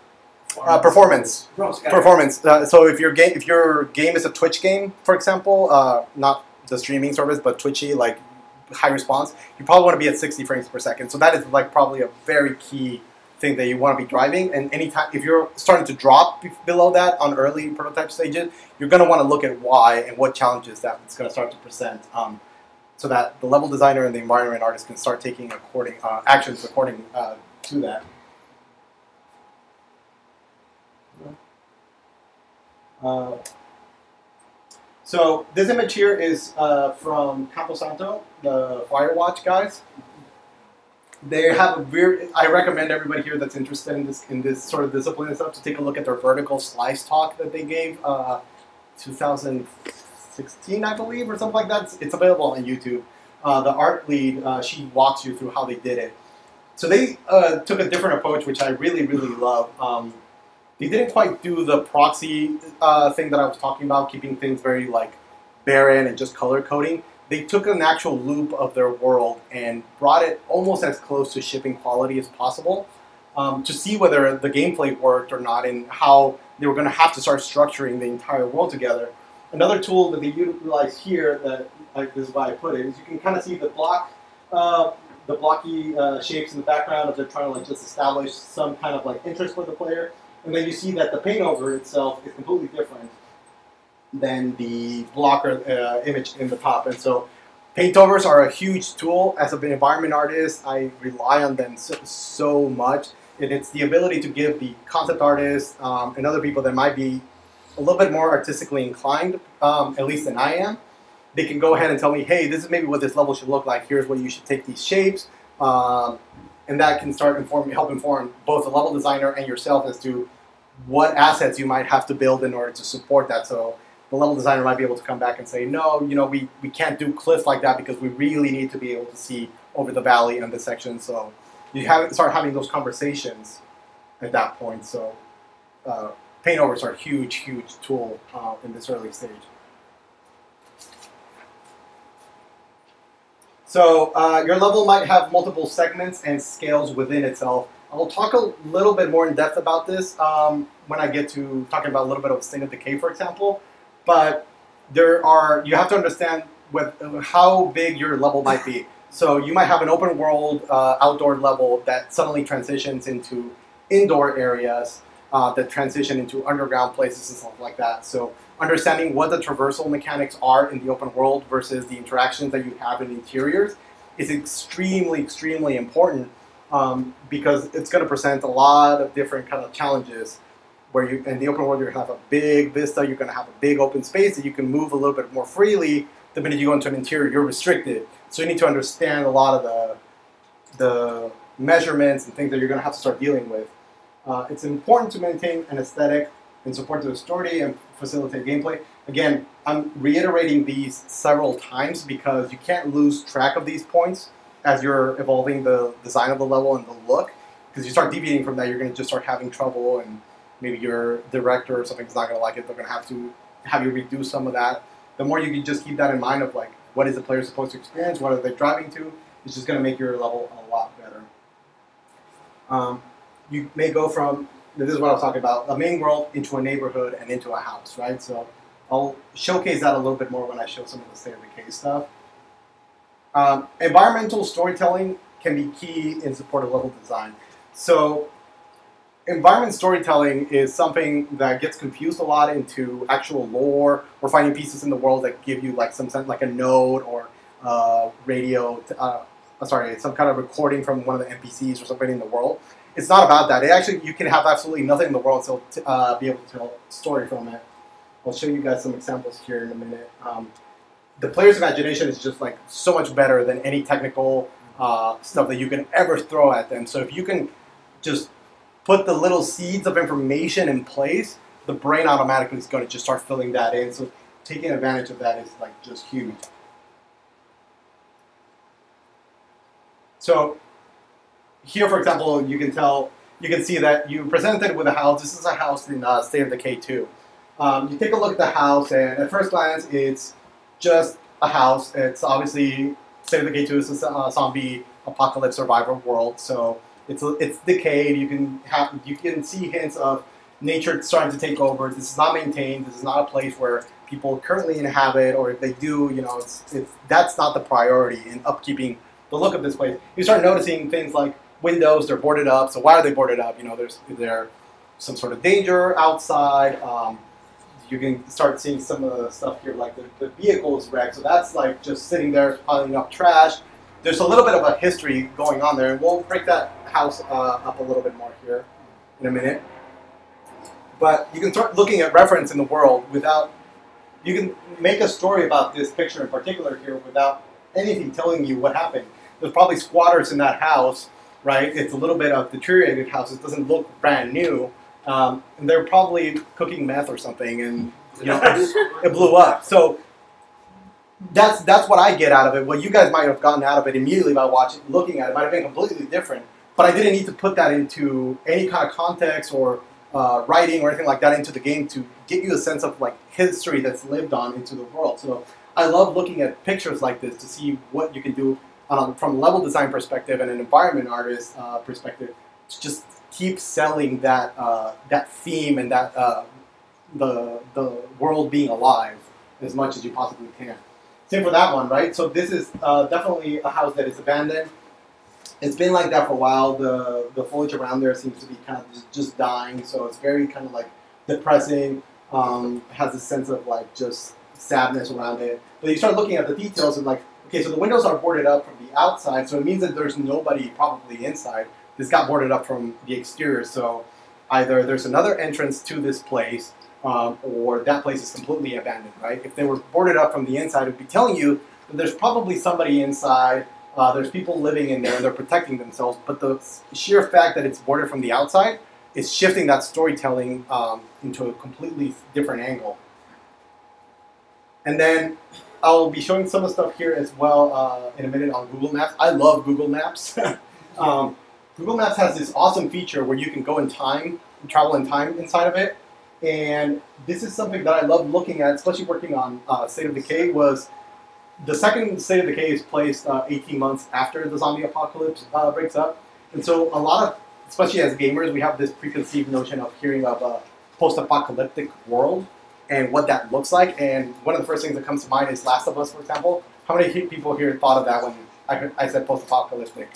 Uh, performance. Performance. performance. Uh, so if your game, if your game is a Twitch game, for example, uh, not the streaming service, but Twitchy, like high response, you probably want to be at sixty frames per second. So that is like probably a very key thing that you want to be driving. And anytime if you're starting to drop below that on early prototype stages, you're going to want to look at why and what challenges that it's going to start to present. Um, So that the level designer and the environment artist can start taking according, uh, actions according uh, to that. Uh, so this image here is uh, from Campo Santo, the Firewatch guys. They have a weird. I recommend everybody here that's interested in this in this sort of discipline and stuff to take a look at their vertical slice talk that they gave uh, two thousand sixteen, I believe, or something like that. It's available on YouTube. Uh, the art lead, uh, she walks you through how they did it. So they uh, took a different approach, which I really, really love. Um, they didn't quite do the proxy uh, thing that I was talking about, keeping things very like barren and just color coding. They took an actual loop of their world and brought it almost as close to shipping quality as possible um, to see whether the gameplay worked or not and how they were going to have to start structuring the entire world together. Another tool that they utilize here, that like, this is why I put it, is you can kind of see the block, uh, the blocky uh, shapes in the background as they're trying to like just establish some kind of like interest for the player, and then you see that the paint over itself is completely different than the blocker uh, image in the top. And so, paint overs are a huge tool. As an environment artist, I rely on them so, so much, and it's the ability to give the concept artists um, and other people that might be a little bit more artistically inclined, um, at least than I am, they can go ahead and tell me, hey, this is maybe what this level should look like. Here's where you should take these shapes. Um, and that can start inform, help inform both the level designer and yourself as to what assets you might have to build in order to support that. So the level designer might be able to come back and say, no, you know, we, we can't do cliffs like that because we really need to be able to see over the valley and the section. So you have start having those conversations at that point. So uh, paintovers are a huge, huge tool uh, in this early stage. So uh, your level might have multiple segments and scales within itself. I'll talk a little bit more in depth about this um, when I get to talking about a little bit of State of Decay, for example. But there are, you have to understand what, how big your level might be. So you might have an open world uh, outdoor level that suddenly transitions into indoor areas uh, that transition into underground places and stuff like that. So understanding what the traversal mechanics are in the open world versus the interactions that you have in interiors is extremely, extremely important. Um, because it's going to present a lot of different kind of challenges where you, in the open world, you're going to have a big vista, you're going to have a big open space that you can move a little bit more freely. The minute you go into an interior, you're restricted. So you need to understand a lot of the, the measurements and things that you're going to have to start dealing with. Uh, it's important to maintain an aesthetic and support the story and facilitate gameplay. Again, I'm reiterating these several times because you can't lose track of these points as you're evolving the design of the level and the look, because you start deviating from that, you're going to just start having trouble, and maybe your director or something's not going to like it. They're going to have to have you redo some of that. The more you can just keep that in mind of like, what is the player supposed to experience? What are they driving to? It's just going to make your level a lot better. Um, you may go from, this is what I was talking about, a main world into a neighborhood and into a house, right? So I'll showcase that a little bit more when I show some of the State of Decay stuff. Um, environmental storytelling can be key in support of level design. So environment storytelling is something that gets confused a lot into actual lore or finding pieces in the world that give you like some sense, like a node or uh, radio, to, uh, sorry, some kind of recording from one of the N P Cs or somebody in the world. It's not about that. It actually, you can have absolutely nothing in the world to so, uh, be able to tell a story from it. I'll show you guys some examples here in a minute. Um, The player's imagination is just like so much better than any technical uh, stuff that you can ever throw at them. So if you can just put the little seeds of information in place, the brain automatically is going to just start filling that in. So taking advantage of that is like just huge. So here, for example, you can tell, you can see that you presented with a house. This is a house in uh, State of Decay two. Um, you take a look at the house, and at first glance, it's just a house. It's obviously State of Decay two is a uh, zombie apocalypse survival world, so it's it's decayed. You can have you can see hints of nature starting to take over. This is not maintained. This is not a place where people currently inhabit, or if they do, you know, it's it's that's not the priority in upkeeping the look of this place. You start noticing things like windows. They're boarded up. So why are they boarded up? You know, there's there's some sort of danger outside. Um, You can start seeing some of the stuff here, like the, the vehicle is wrecked. So that's like just sitting there piling up trash. There's a little bit of a history going on there. And we'll break that house uh, up a little bit more here in a minute. But you can start looking at reference in the world without, you can make a story about this picture in particular here without anything telling you what happened. There's probably squatters in that house, right? It's a little bit of deteriorated house. It doesn't look brand new. Um, and they're probably cooking meth or something, and you know, it blew up. So that's that's what I get out of it. What you guys might have gotten out of it immediately by watching, looking at it, might have been completely different. But I didn't need to put that into any kind of context or uh, writing or anything like that into the game to get you a sense of like history that's lived on into the world. So I love looking at pictures like this to see what you can do um, from a level design perspective and an environment artist uh, perspective. It's just keep selling that uh, that theme and that uh, the the world being alive as much as you possibly can. Same for that one, right? So this is uh, definitely a house that is abandoned. It's been like that for a while. The the foliage around there seems to be kind of just, just dying, so it's very kind of like depressing. Um, has a sense of like just sadness around it. But you start looking at the details and like, okay, so the windows are boarded up from the outside, so it means that there's nobody probably inside. This got boarded up from the exterior, so either there's another entrance to this place, um, or that place is completely abandoned, right? If they were boarded up from the inside, it would be telling you that there's probably somebody inside, uh, there's people living in there, and they're protecting themselves, but the sheer fact that it's boarded from the outside is shifting that storytelling um, into a completely different angle. And then I'll be showing some of the stuff here as well uh, in a minute on Google Maps. I love Google Maps. um, Google Maps has this awesome feature where you can go in time, travel in time inside of it. And this is something that I love looking at, especially working on uh, State of Decay, was the second State of Decay is placed uh, eighteen months after the zombie apocalypse uh, breaks up. And so a lot of, especially as gamers, we have this preconceived notion of hearing of a post-apocalyptic world and what that looks like. And one of the first things that comes to mind is Last of Us, for example. How many people here thought of that when I, I said post-apocalyptic?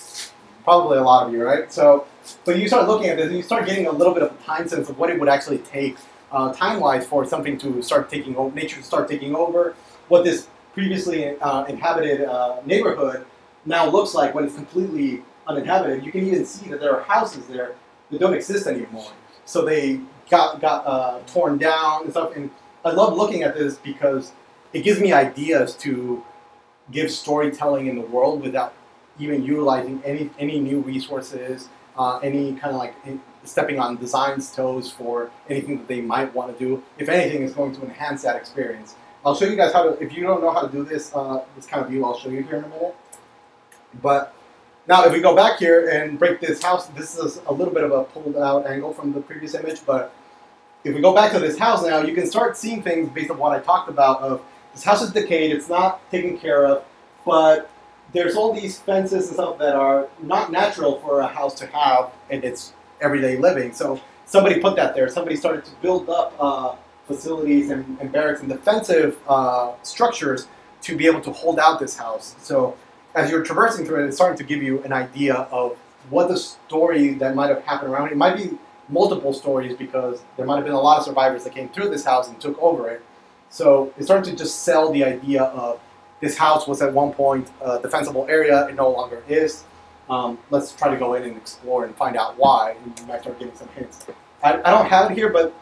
Probably a lot of you, right? So, so you start looking at this and you start getting a little bit of a time sense of what it would actually take uh, time-wise for something to start taking over, nature to start taking over, what this previously uh, inhabited uh, neighborhood now looks like when it's completely uninhabited. You can even see that there are houses there that don't exist anymore. So they got, got uh, torn down and stuff. And I love looking at this because it gives me ideas to give storytelling in the world without even utilizing any any new resources, uh, any kind of like in, stepping on design's toes for anything that they might want to do. If anything, is going to enhance that experience. I'll show you guys how to, if you don't know how to do this, uh, this kind of view, I'll show you here in a minute. But now if we go back here and break this house, this is a little bit of a pulled out angle from the previous image, but if we go back to this house now, you can start seeing things based on what I talked about of this house is decayed, it's not taken care of, but there's all these fences and stuff that are not natural for a house to have in its everyday living. So somebody put that there. Somebody started to build up uh, facilities and, and barracks and defensive uh, structures to be able to hold out this house. So as you're traversing through it, it's starting to give you an idea of what the story that might have happened around it. It might be multiple stories because there might have been a lot of survivors that came through this house and took over it. So it started to just sell the idea of this house was at one point a defensible area, it no longer is. Um, let's try to go in and explore and find out why, and you might start getting some hints. I, I don't have it here, but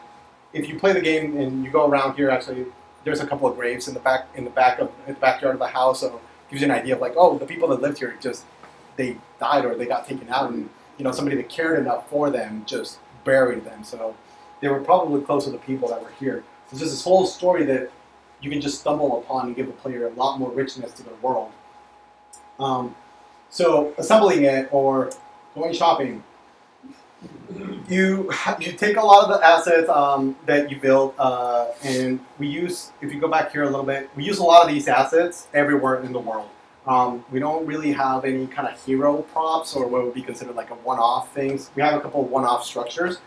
if you play the game and you go around here, actually, there's a couple of graves in the back in the back of in the backyard of the house, so it gives you an idea of like, oh, the people that lived here just, they died or they got taken out, and you know somebody that cared enough for them just buried them, so they were probably close to the people that were here. So there's this whole story that you can just stumble upon and give the player a lot more richness to the world. Um, so assembling it or going shopping, you you take a lot of the assets um, that you built, uh, and we use, if you go back here a little bit, we use a lot of these assets everywhere in the world. Um, we don't really have any kind of hero props or what would be considered like a one-off things. We have a couple of one-off structures,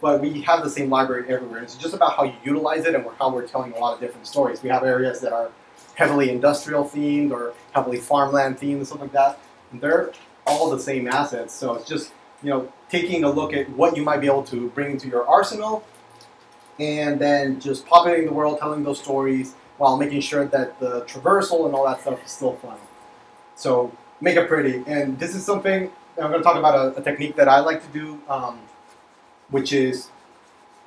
but we have the same library everywhere. It's just about how you utilize it and how we're telling a lot of different stories. We have areas that are heavily industrial themed or heavily farmland themed and stuff like that. And they're all the same assets. So it's just, you know, taking a look at what you might be able to bring into your arsenal and then just populating the world, telling those stories while making sure that the traversal and all that stuff is still fun. So make it pretty. And this is something, I'm gonna talk about a, a technique that I like to do, um, which is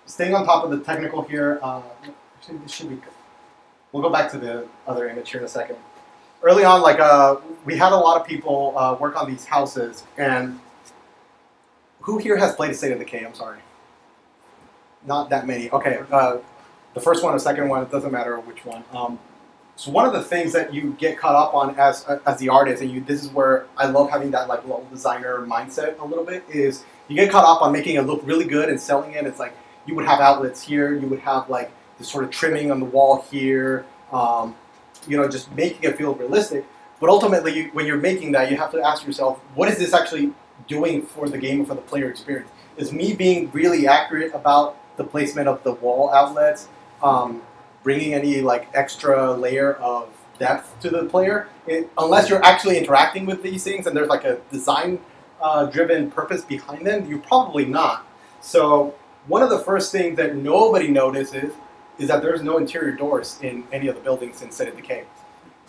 staying on top of the technical here. Uh, actually, this should be good. We'll go back to the other image here in a second. Early on, like uh, we had a lot of people uh, work on these houses. And who here has played a State of Decay? I'm sorry. Not that many. Okay, uh, the first one or second one, it doesn't matter which one. Um, so one of the things that you get caught up on as as the artist, and you, this is where I love having that like little designer mindset a little bit, is you get caught up on making it look really good and selling it. It's like you would have outlets here. You would have like this sort of trimming on the wall here. Um, you know, just making it feel realistic. But ultimately, you, when you're making that, you have to ask yourself, what is this actually doing for the game or for the player experience? Is me being really accurate about the placement of the wall outlets, um, bringing any like extra layer of depth to the player? It, unless you're actually interacting with these things and there's like a design Uh, driven purpose behind them, you're probably not. So one of the first things that nobody notices is that there's no interior doors in any of the buildings in State of Decay.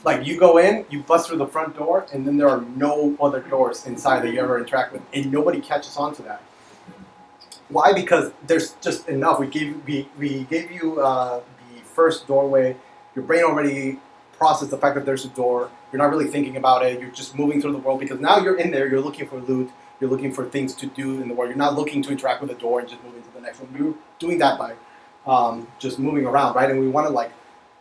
Like you go in, you bust through the front door, and then there are no other doors inside that you ever interact with, and nobody catches on to that. Why? Because there's just enough. We gave, we, we gave you uh, the first doorway. Your brain already process the fact that there's a door. You're not really thinking about it. You're just moving through the world because now you're in there. You're looking for loot. You're looking for things to do in the world. You're not looking to interact with the door and just move into the next one. You're doing that by um, just moving around, right? And we want to like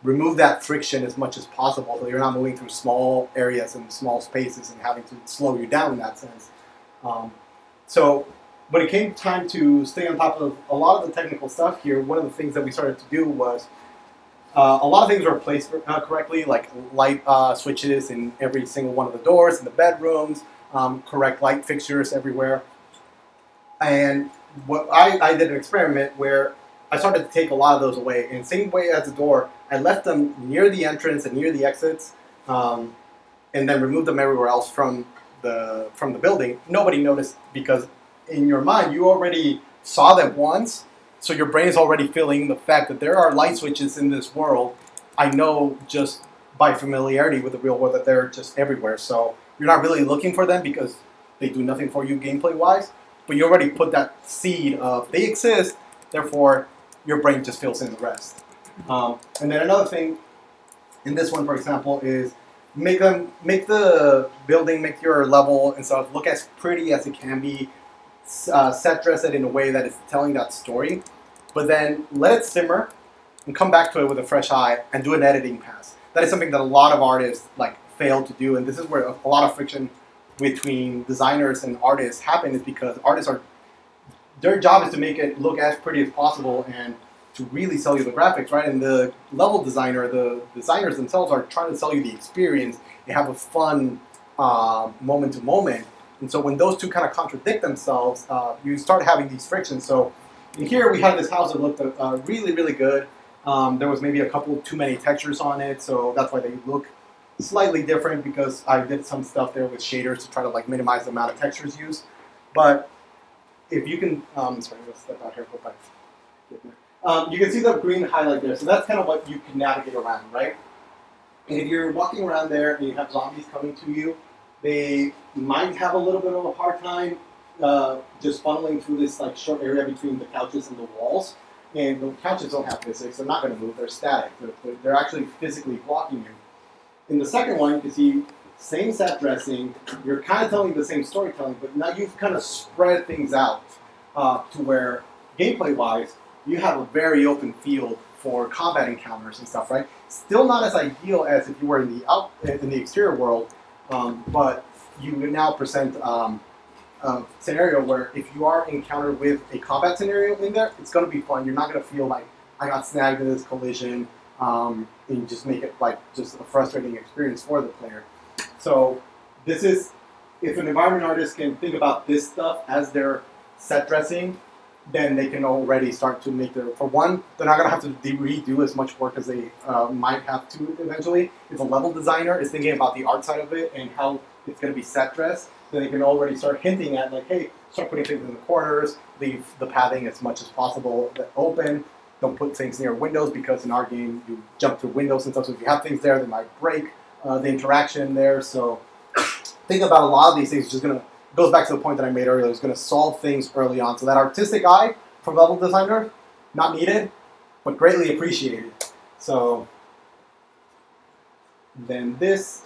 remove that friction as much as possible so you're not moving through small areas and small spaces and having to slow you down in that sense. Um, So, but it came time to stay on top of a lot of the technical stuff here. One of the things that we started to do was uh, a lot of things were placed uh, correctly, like light uh, switches in every single one of the doors, in the bedrooms, um, correct light fixtures everywhere. And what I, I did an experiment where I started to take a lot of those away. In the same way as the door, I left them near the entrance and near the exits, um, and then removed them everywhere else from the from the building. Nobody noticed, because in your mind you already saw them once, so your brain is already feeling the fact that there are light switches in this world. I know just by familiarity with the real world that they're just everywhere, so you're not really looking for them because they do nothing for you gameplay-wise, but you already put that seed of they exist, therefore your brain just fills in the rest. Um, and then another thing, in this one, for example, is make them make the building, make your level and stuff look as pretty as it can be, uh, set dress it in a way that is telling that story, but then let it simmer and come back to it with a fresh eye and do an editing pass. That is something that a lot of artists like fail to do, and this is where a lot of friction between designers and artists happen, is because artists are, their job is to make it look as pretty as possible and to really sell you the graphics, right? And the level designer, the designers themselves are trying to sell you the experience. They have a fun uh, moment to moment. And so when those two kind of contradict themselves, uh, you start having these frictions. So in here we had this house that looked uh, really, really good. Um, there was maybe a couple too many textures on it, so that's why they look slightly different, because I did some stuff there with shaders to try to like minimize the amount of textures used. But if you can, um, sorry, I'm gonna step out here, go back. Um, you can see the green highlight there, so that's kind of what you can navigate around, right? And if you're walking around there and you have zombies coming to you, they might have a little bit of a hard time uh, just funneling through this like short area between the couches and the walls. And the couches don't have physics; they're not going to move; they're static. They're, they're actually physically blocking you. In the second one, you can see same set dressing. You're kind of telling the same storytelling, but now you've kind of spread things out uh, to where gameplay-wise, you have a very open field for combat encounters and stuff, right? Still not as ideal as if you were in the out in the exterior world, um, but you now present um, a scenario where if you are encountered with a combat scenario in there, it's going to be fun. You're not going to feel like I got snagged in this collision, um, and you just make it like just a frustrating experience for the player. So this is, if an environment artist can think about this stuff as their set dressing, then they can already start to make their, for one, they're not going to have to redo as much work as they uh, might have to eventually. If a level designer is thinking about the art side of it and how it's going to be set dressed, then they can already start hinting at like, hey, start putting things in the corners, leave the pathing as much as possible open, don't put things near windows, because in our game you jump through windows and stuff, so if you have things there, they might break uh, the interaction there. So think about a lot of these things, just going to, goes back to the point that I made earlier, it's going to solve things early on. So that artistic eye from level designer, not needed, but greatly appreciated. So then this,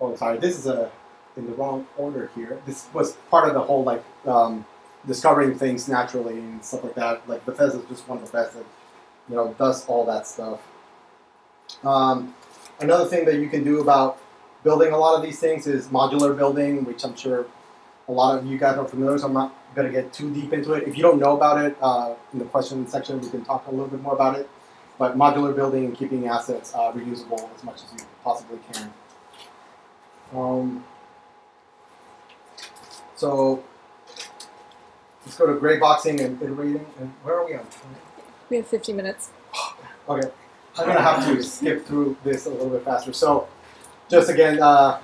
oh sorry, this is a, in the wrong order here. This was part of the whole like um, discovering things naturally and stuff like that. Like Bethesda is just one of the best that, you know, does all that stuff. Um, another thing that you can do about building a lot of these things is modular building, which I'm sure a lot of you guys are familiar, so I'm not going to get too deep into it. If you don't know about it, uh, in the question section, we can talk a little bit more about it. But modular building and keeping assets uh, reusable as much as you possibly can. Um, so let's go to gray boxing and iterating. And where are we on? We have fifty minutes. Okay. I'm going to have to skip through this a little bit faster. So just again, uh,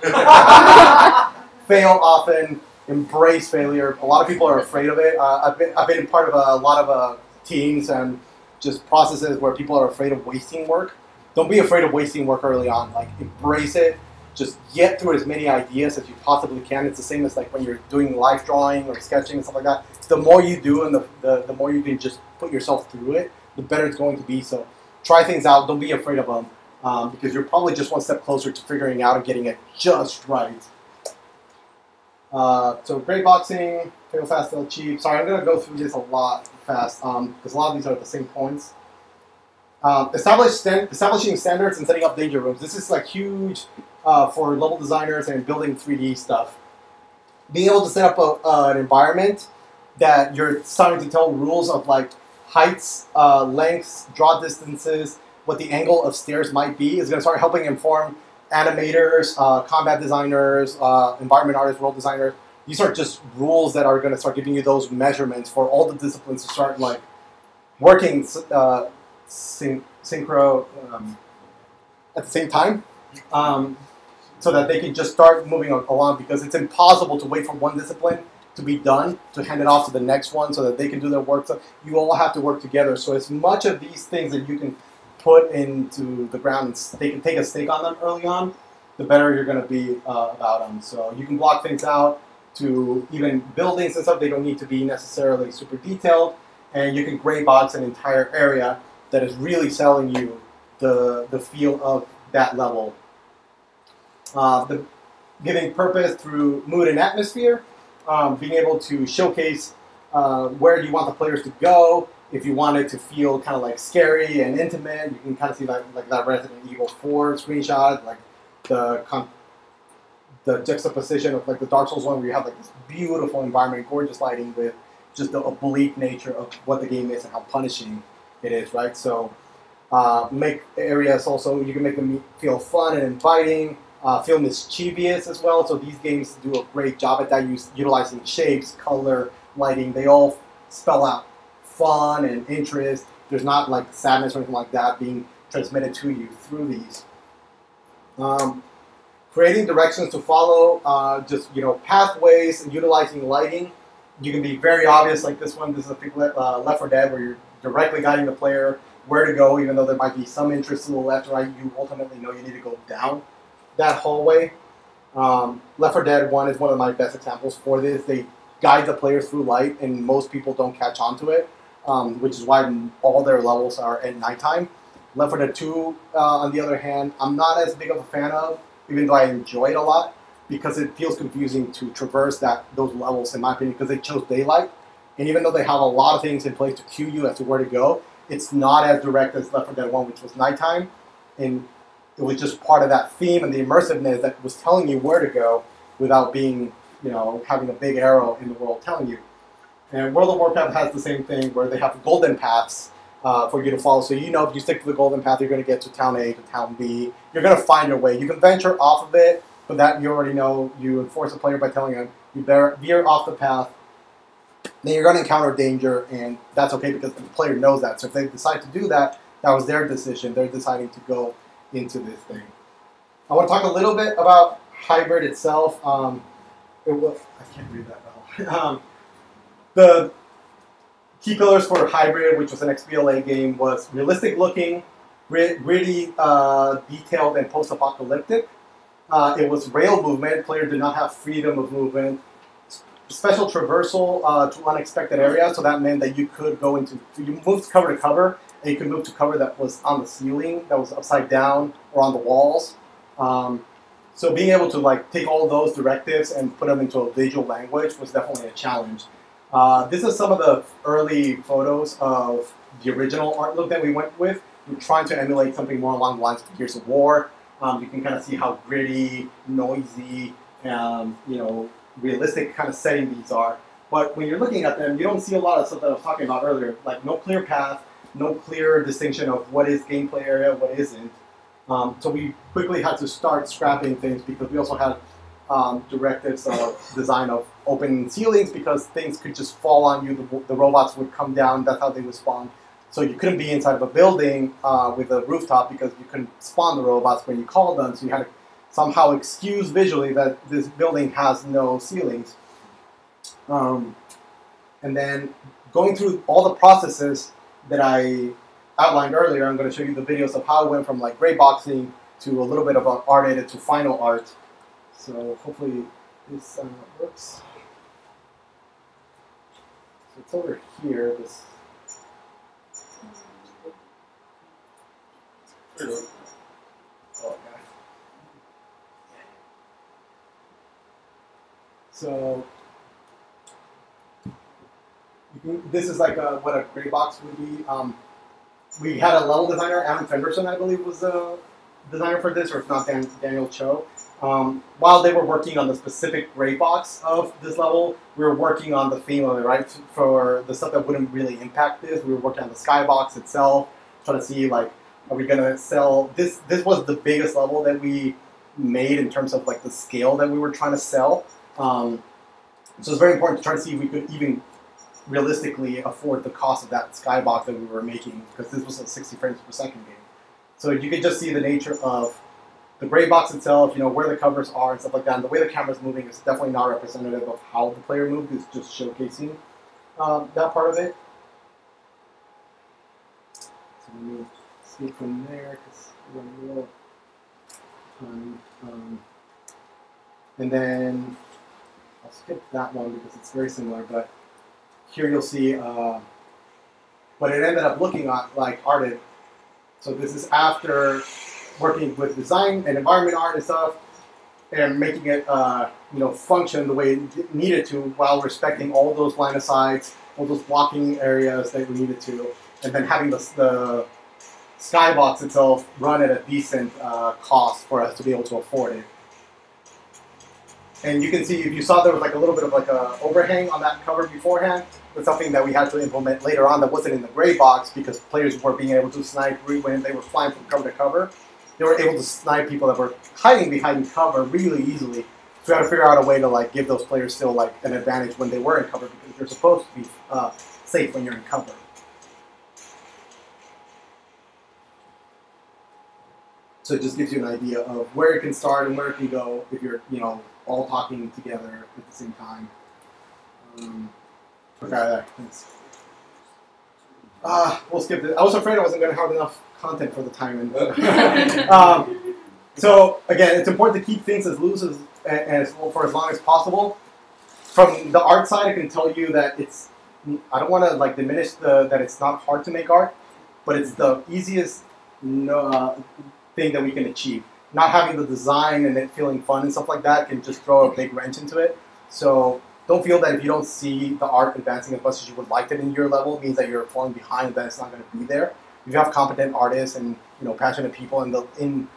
fail often. Embrace failure. A lot of people are afraid of it. Uh, I've been I've been part of a, a lot of uh, teams and just processes where people are afraid of wasting work. Don't be afraid of wasting work early on. Like embrace it. Just get through as many ideas as you possibly can. It's the same as like when you're doing life drawing or sketching and stuff like that. The more you do and the the, the more you can just put yourself through it, the better it's going to be. So try things out. Don't be afraid of them um, because you're probably just one step closer to figuring out and getting it just right. Uh, so gray boxing, fail fast, fail cheap. Sorry, I'm going to go through this a lot fast because um, a lot of these are the same points. Um, establish st establishing standards and setting up danger rooms. This is like huge uh, for level designers and building three D stuff. being able to set up a, uh, an environment that you're starting to tell rules of like heights, uh, lengths, draw distances, what the angle of stairs might be, is going to start helping inform animators, uh, combat designers, uh, environment artists, world designers. These are just rules that are going to start giving you those measurements for all the disciplines to start like working uh, syn synchro um, at the same time, um, so that they can just start moving along, because it's impossible to wait for one discipline to be done to hand it off to the next one so that they can do their work. So you all have to work together. So as much of these things that you can put into the ground and they can take a stake on them early on, the better you're going to be uh, about them. So you can block things out to even buildings and stuff. They don't need to be necessarily super detailed, and you can gray box an entire area that is really selling you the, the feel of that level. Uh, the, giving purpose through mood and atmosphere, um, being able to showcase uh, where you want the players to go. If you want it to feel kind of like scary and intimate, you can kind of see that, like that Resident Evil four screenshot, like the com the juxtaposition of like the Dark Souls one, where you have like this beautiful environment, gorgeous lighting, with just the oblique nature of what the game is and how punishing it is, right? So uh, make areas also, you can make them feel fun and inviting, uh, feel mischievous as well. So these games do a great job at that, utilizing shapes, color, lighting. They all spell out fun and interest. There's not like sadness or anything like that being transmitted to you through these. Um, creating directions to follow, uh, just, you know, pathways and utilizing lighting. You can be very obvious, like this one, this is a big le uh, Left four Dead, where you're directly guiding the player where to go, even though there might be some interest to the left or right, you ultimately know you need to go down that hallway. Um, Left four Dead one is one of my best examples for this. They guide the player through light, and most people don't catch on to it. Um, which is why all their levels are at nighttime. Left four Dead two, uh, on the other hand, I'm not as big of a fan of, even though I enjoy it a lot, because it feels confusing to traverse that those levels, in my opinion, because they chose daylight. And even though they have a lot of things in place to cue you as to where to go, it's not as direct as Left four Dead one, which was nighttime. And it was just part of that theme and the immersiveness that was telling you where to go without being, you know, having a big arrow in the world telling you. And World of Warcraft has the same thing, where they have golden paths uh, for you to follow. So you know, if you stick to the golden path, you're going to get to town A, to town B. You're going to find your way. You can venture off of it, but that you already know. You enforce the player by telling them, you veer off the path, then you're going to encounter danger, and that's okay because the player knows that. So if they decide to do that, that was their decision. They're deciding to go into this thing. I want to talk a little bit about Hybrid itself. Um, it was, I can't read that well. um, The key pillars for Hybrid, which was an X B L A game, was realistic looking, really uh, detailed and post-apocalyptic. Uh, it was rail movement. Player did not have freedom of movement. Special traversal uh, to unexpected areas, so that meant that you could go into, you moved cover to cover, and you could move to cover that was on the ceiling, that was upside down, or on the walls. Um, so being able to like take all those directives and put them into a visual language was definitely a challenge. Uh, this is some of the early photos of the original art look that we went with. We're trying to emulate something more along the lines of Gears of War. Um, you can kind of see how gritty, noisy, um, you know, realistic kind of setting these are. But when you're looking at them, you don't see a lot of stuff that I was talking about earlier, like no clear path, no clear distinction of what is gameplay area, what isn't. Um, so we quickly had to start scrapping things, because we also had Um, directives of design of open ceilings, because things could just fall on you. The, the robots would come down. That's how they would spawn. So you couldn't be inside of a building uh, with a rooftop, because you couldn't spawn the robots when you called them. So you had to somehow excuse visually that this building has no ceilings. Um, and then going through all the processes that I outlined earlier, I'm going to show you the videos of how it went from like gray boxing to a little bit of an art edit to final art. So hopefully this uh, works. So it's over here. This. Oh, God. So you can, this is like a, what a gray box would be. Um, we had a level designer, Adam Fenderson, I believe, was the designer for this, or if not, Dan, Daniel Cho. Um, while they were working on the specific gray box of this level, we were working on the theme of it, right? For the stuff that wouldn't really impact this, we were working on the skybox itself, trying to see, like, are we going to sell... This This was the biggest level that we made in terms of, like, the scale that we were trying to sell. Um, so it's very important to try to see if we could even realistically afford the cost of that skybox that we were making, because this was a sixty frames per second game. So you could just see the nature of the gray box itself, you know, where the covers are and stuff like that, and the way the camera's moving is definitely not representative of how the player moved. It's just showcasing um, that part of it. So let me see from there, because we're going to roll. Um, um, and then I'll skip that one because it's very similar, but here you'll see uh, what it ended up looking like arted. So this is after working with design and environment art and stuff, and making it uh, you know, function the way it needed to, while respecting all those line of sights, all those blocking areas that we needed to, and then having the, the skybox itself run at a decent uh, cost for us to be able to afford it. And you can see, if you saw there was like a little bit of like a overhang on that cover beforehand, that's something that we had to implement later on that wasn't in the gray box, because players were being able to snipe when they were flying from cover to cover. They were able to snipe people that were hiding behind cover really easily. So we had to figure out a way to like give those players still like an advantage when they were in cover, because you're supposed to be uh, safe when you're in cover. So it just gives you an idea of where it can start and where it can go if you're, you know, all talking together at the same time. Um, okay, there, thanks. Ah, uh, we'll skip this. I was afraid I wasn't going to have enough content for the time. And um, so again, it's important to keep things as loose as, as for as long as possible. From the art side, I can tell you that it's, I don't want to like diminish the that it's not hard to make art, but it's the easiest uh, thing that we can achieve. Not having the design and it feeling fun and stuff like that can just throw a big wrench into it. So don't feel that if you don't see the art advancing as much as you would like it in your level, it means that you're falling behind and that it's not going to be there. If you have competent artists and, you know, passionate people in the in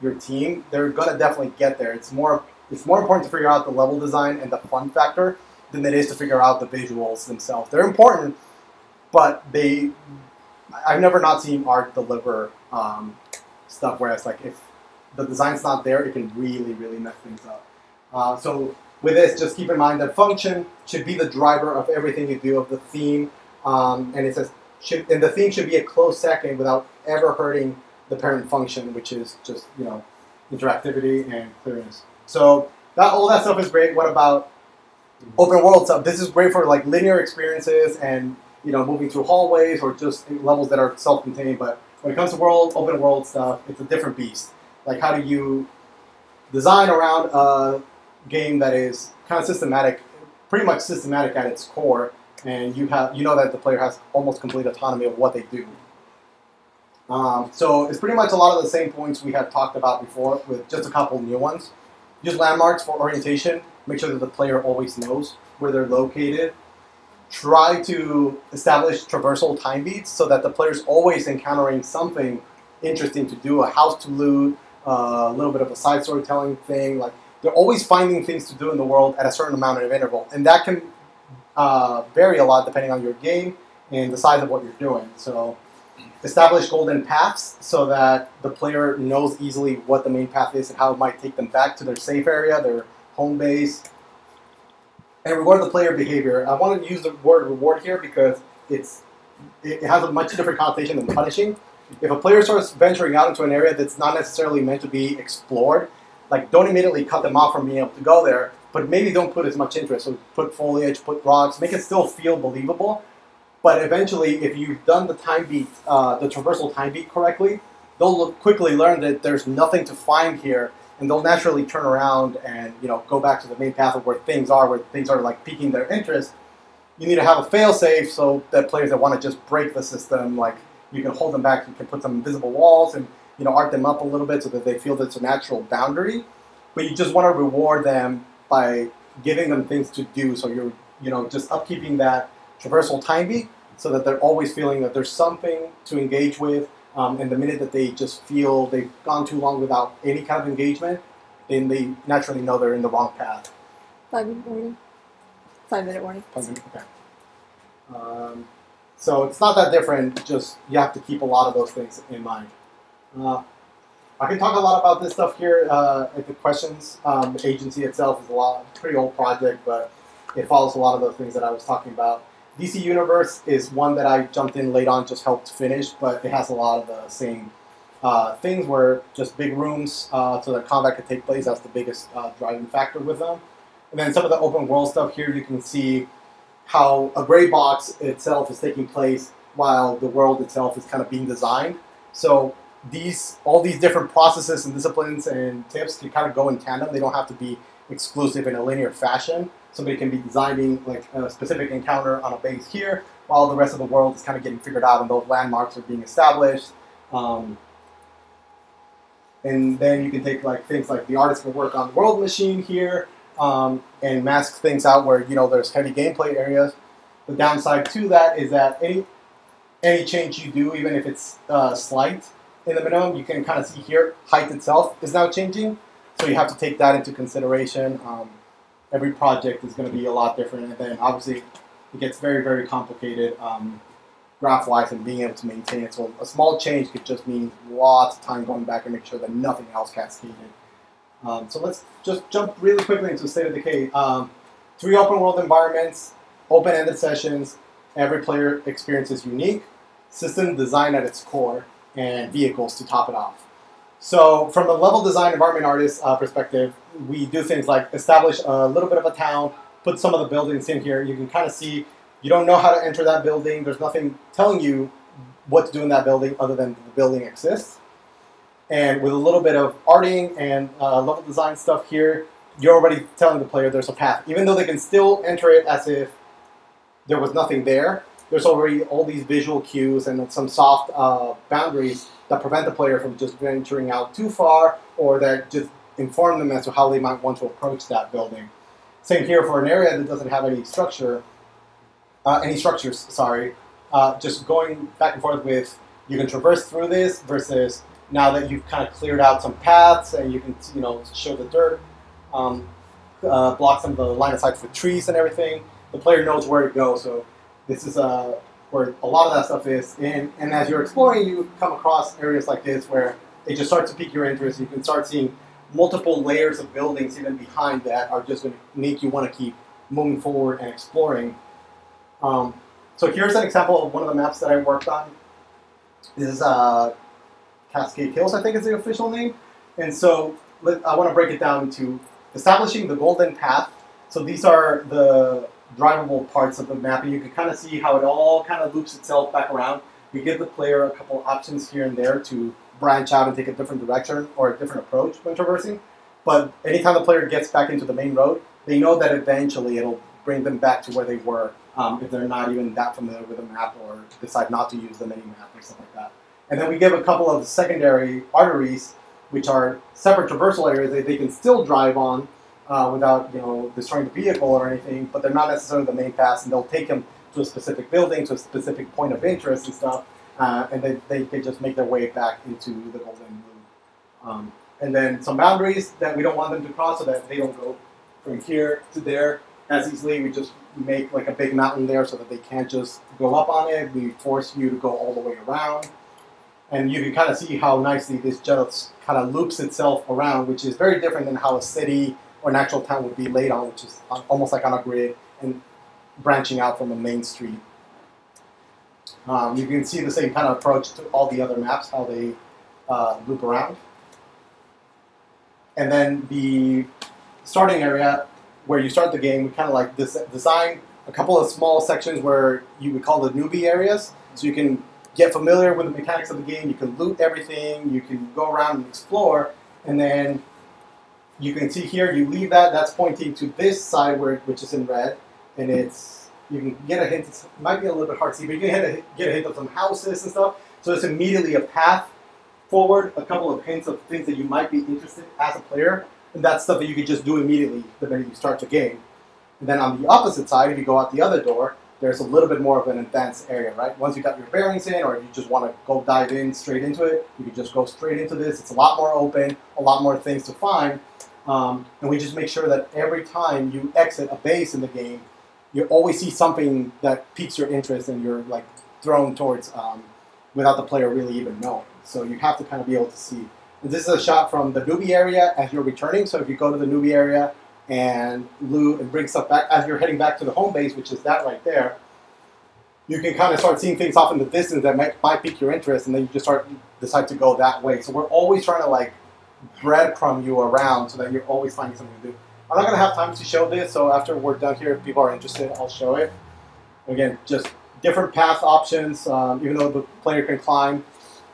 your team, they're going to definitely get there. It's more it's more important to figure out the level design and the fun factor than it is to figure out the visuals themselves. They're important, but they I've never not seen art deliver um, stuff, whereas like if the design's not there, it can really, really mess things up. Uh, so with this, just keep in mind that function should be the driver of everything you do, of the theme, um, and it says should, and the theme should be a close second without ever hurting the parent function, which is just, you know, interactivity and clearness. So that all that stuff is great. What about open world stuff? This is great for like linear experiences and, you know, moving through hallways or just levels that are self-contained. But when it comes to world open world stuff, it's a different beast. Like, how do you design around a game that is kind of systematic, pretty much systematic at its core, and you have you know that the player has almost complete autonomy of what they do. Um, so it's pretty much a lot of the same points we had talked about before, with just a couple new ones. Use landmarks for orientation. Make sure that the player always knows where they're located. Try to establish traversal time beats so that the player's always encountering something interesting to do, a house to loot, Uh, a little bit of a side storytelling thing. Like, they're always finding things to do in the world at a certain amount of interval, and that can uh, vary a lot depending on your game and the size of what you're doing. So establish golden paths so that the player knows easily what the main path is and how it might take them back to their safe area, their home base. And reward the player behavior. I want to use the word reward here because it's it has a much different connotation than punishing. If a player starts venturing out into an area that's not necessarily meant to be explored, like, don't immediately cut them off from being able to go there, but maybe don't put as much interest. So put foliage, put rocks, make it still feel believable. But eventually, if you've done the time beat, uh, the traversal time beat correctly, they'll look, quickly learn that there's nothing to find here, and they'll naturally turn around and, you know, go back to the main path of where things are, where things are like piquing their interest. You need to have a fail-safe so that players that want to just break the system, like, you can hold them back, you can put some invisible walls and, you know, art them up a little bit so that they feel that it's a natural boundary. But you just want to reward them by giving them things to do. So you're, you know, just upkeeping that traversal time beat so that they're always feeling that there's something to engage with. Um, and the minute that they just feel they've gone too long without any kind of engagement, then they naturally know they're in the wrong path. Five minute warning. Five minute warning. Five minute, okay. Um, so it's not that different, just you have to keep a lot of those things in mind. Uh, I can talk a lot about this stuff here uh, at the questions. Um, the agency itself is a lot, pretty old project, but it follows a lot of those things that I was talking about. D C Universe is one that I jumped in late on, just helped finish, but it has a lot of the same uh, things where just big rooms uh, so that combat could take place. That's the biggest uh, driving factor with them. And then some of the open world stuff here, you can see how a gray box itself is taking place while the world itself is kind of being designed. So these, all these different processes and disciplines and tips can kind of go in tandem. They don't have to be exclusive in a linear fashion. Somebody can be designing like a specific encounter on a base here, while the rest of the world is kind of getting figured out and those landmarks are being established. Um, and then you can take like things like the artist will work on the world machine here um, and mask things out where, you know, there's heavy gameplay areas. The downside to that is that any, any change you do, even if it's uh, slight in the minimum, you can kind of see here, height itself is now changing. So you have to take that into consideration. Um, Every project is going to be a lot different, and then obviously it gets very, very complicated um, graph-wise and being able to maintain it. So a small change could just mean lots of time going back and make sure that nothing else cascaded. Um, so let's just jump really quickly into State of Decay. Um, three open-world environments, open-ended sessions, every player experience is unique, system design at its core, and vehicles to top it off. So from a level design environment artist uh, perspective, we do things like establish a little bit of a town, put some of the buildings in here. You can kind of see, you don't know how to enter that building. There's nothing telling you what to do in that building other than the building exists. And with a little bit of arting and uh, level design stuff here, you're already telling the player there's a path. Even though they can still enter it as if there was nothing there, there's already all these visual cues and some soft uh, boundaries that prevent the player from just venturing out too far, or that just inform them as to how they might want to approach that building. Same here for an area that doesn't have any structure, uh, any structures, sorry. Uh, just going back and forth with, you can traverse through this versus now that you've kind of cleared out some paths and you can, you know, show the dirt, um, uh, block some of the line of sight for trees and everything. The player knows where to go, so this is a uh, where a lot of that stuff is, and, and as you're exploring, you come across areas like this where it just starts to pique your interest. You can start seeing multiple layers of buildings even behind that are just going to make you want to keep moving forward and exploring. Um, so here's an example of one of the maps that I worked on. This is uh, Cascade Hills, I think is the official name. And so let, I want to break it down to establishing the golden path. So these are the drivable parts of the map, and you can kind of see how it all kind of loops itself back around. You give the player a couple options here and there to branch out and take a different direction or a different approach when traversing, but anytime the player gets back into the main road, they know that eventually it'll bring them back to where they were um, if they're not even that familiar with the map or decide not to use the mini-map or something like that. And then we give a couple of secondary arteries, which are separate traversal areas that they can still drive on Uh, without, you know, destroying the vehicle or anything, but they're not necessarily the main pass, and they'll take them to a specific building, to a specific point of interest and stuff, uh, and they, they, they just make their way back into the golden moon. Um, and then some boundaries that we don't want them to cross so that they don't go from here to there as easily. We just make like a big mountain there so that they can't just go up on it. We force you to go all the way around. And you can kind of see how nicely this just kind of loops itself around, which is very different than how a city or an actual town would be laid on, which is almost like on a grid and branching out from a main street. Um, you can see the same kind of approach to all the other maps, how they uh, loop around. And then the starting area where you start the game, we kind of like this, design a couple of small sections where you would call the newbie areas, so you can get familiar with the mechanics of the game, you can loot everything, you can go around and explore, and then you can see here, you leave that, that's pointing to this side, where, which is in red, and it's, you can get a hint, it's, it might be a little bit hard to see, but you can get a, get a hint of some houses and stuff, so it's immediately a path forward, a couple of hints of things that you might be interested in as a player, and that's stuff that you can just do immediately the minute you start the game. And then on the opposite side, if you go out the other door, there's a little bit more of an advanced area, right? Once you got your bearings in, or if you just want to go dive in straight into it, you can just go straight into this. It's a lot more open, a lot more things to find. Um, and we just make sure that every time you exit a base in the game, you always see something that piques your interest and you're like thrown towards um, without the player really even knowing. So you have to kind of be able to see. And this is a shot from the newbie area as you're returning. So if you go to the newbie area and loot and bring stuff back as you're heading back to the home base, which is that right there, you can kind of start seeing things off in the distance that might, might pique your interest, and then you just start decide to go that way. So we're always trying to like breadcrumb you around so that you're always finding something to do. I'm not going to have time to show this, so after we're done here, if people are interested, I'll show it. Again, just different path options, um, even though the player can climb,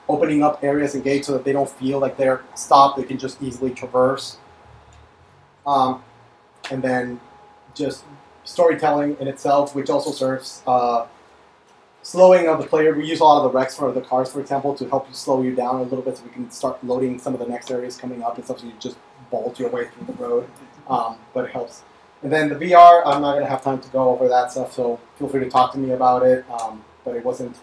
opening up areas and gates so that they don't feel like they're stopped, they can just easily traverse. Um, and then just storytelling in itself, which also serves uh, slowing of the player. We use a lot of the wrecks for the cars, for example, to help you slow you down a little bit so we can start loading some of the next areas coming up and stuff, so you just bolt your way through the road. Um, but it helps. And then the V R, I'm not going to have time to go over that stuff, so feel free to talk to me about it. Um, but it wasn't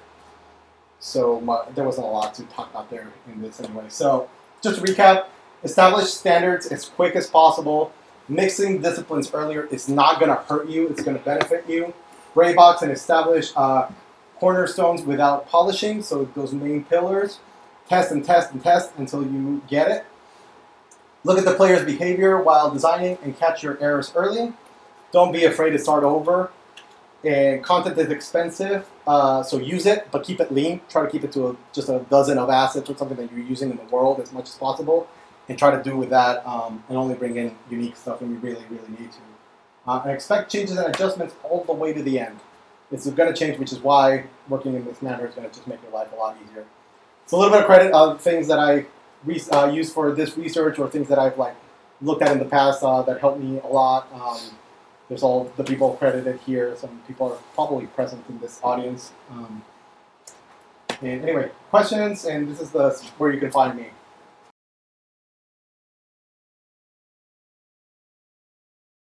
so much, there wasn't a lot to talk about there in this anyway. So just to recap, establish standards as quick as possible. Mixing disciplines earlier is not going to hurt you, it's going to benefit you. Gray box and establish uh, cornerstones without polishing, so those main pillars. Test and test and test until you get it. Look at the player's behavior while designing and catch your errors early. Don't be afraid to start over. And content is expensive, uh, so use it, but keep it lean. Try to keep it to a, just a dozen of assets or something that you're using in the world as much as possible. And try to do with that um, and only bring in unique stuff when you really, really need to. Uh, and expect changes and adjustments all the way to the end. It's going to change, which is why working in this manner is going to just make your life a lot easier. It's a little bit of credit of things that I Re uh, use for this research, or things that I've like looked at in the past uh, that helped me a lot. Um, there's all the people credited here. Some people are probably present in this audience. Um, and anyway, questions, and this is the where you can find me.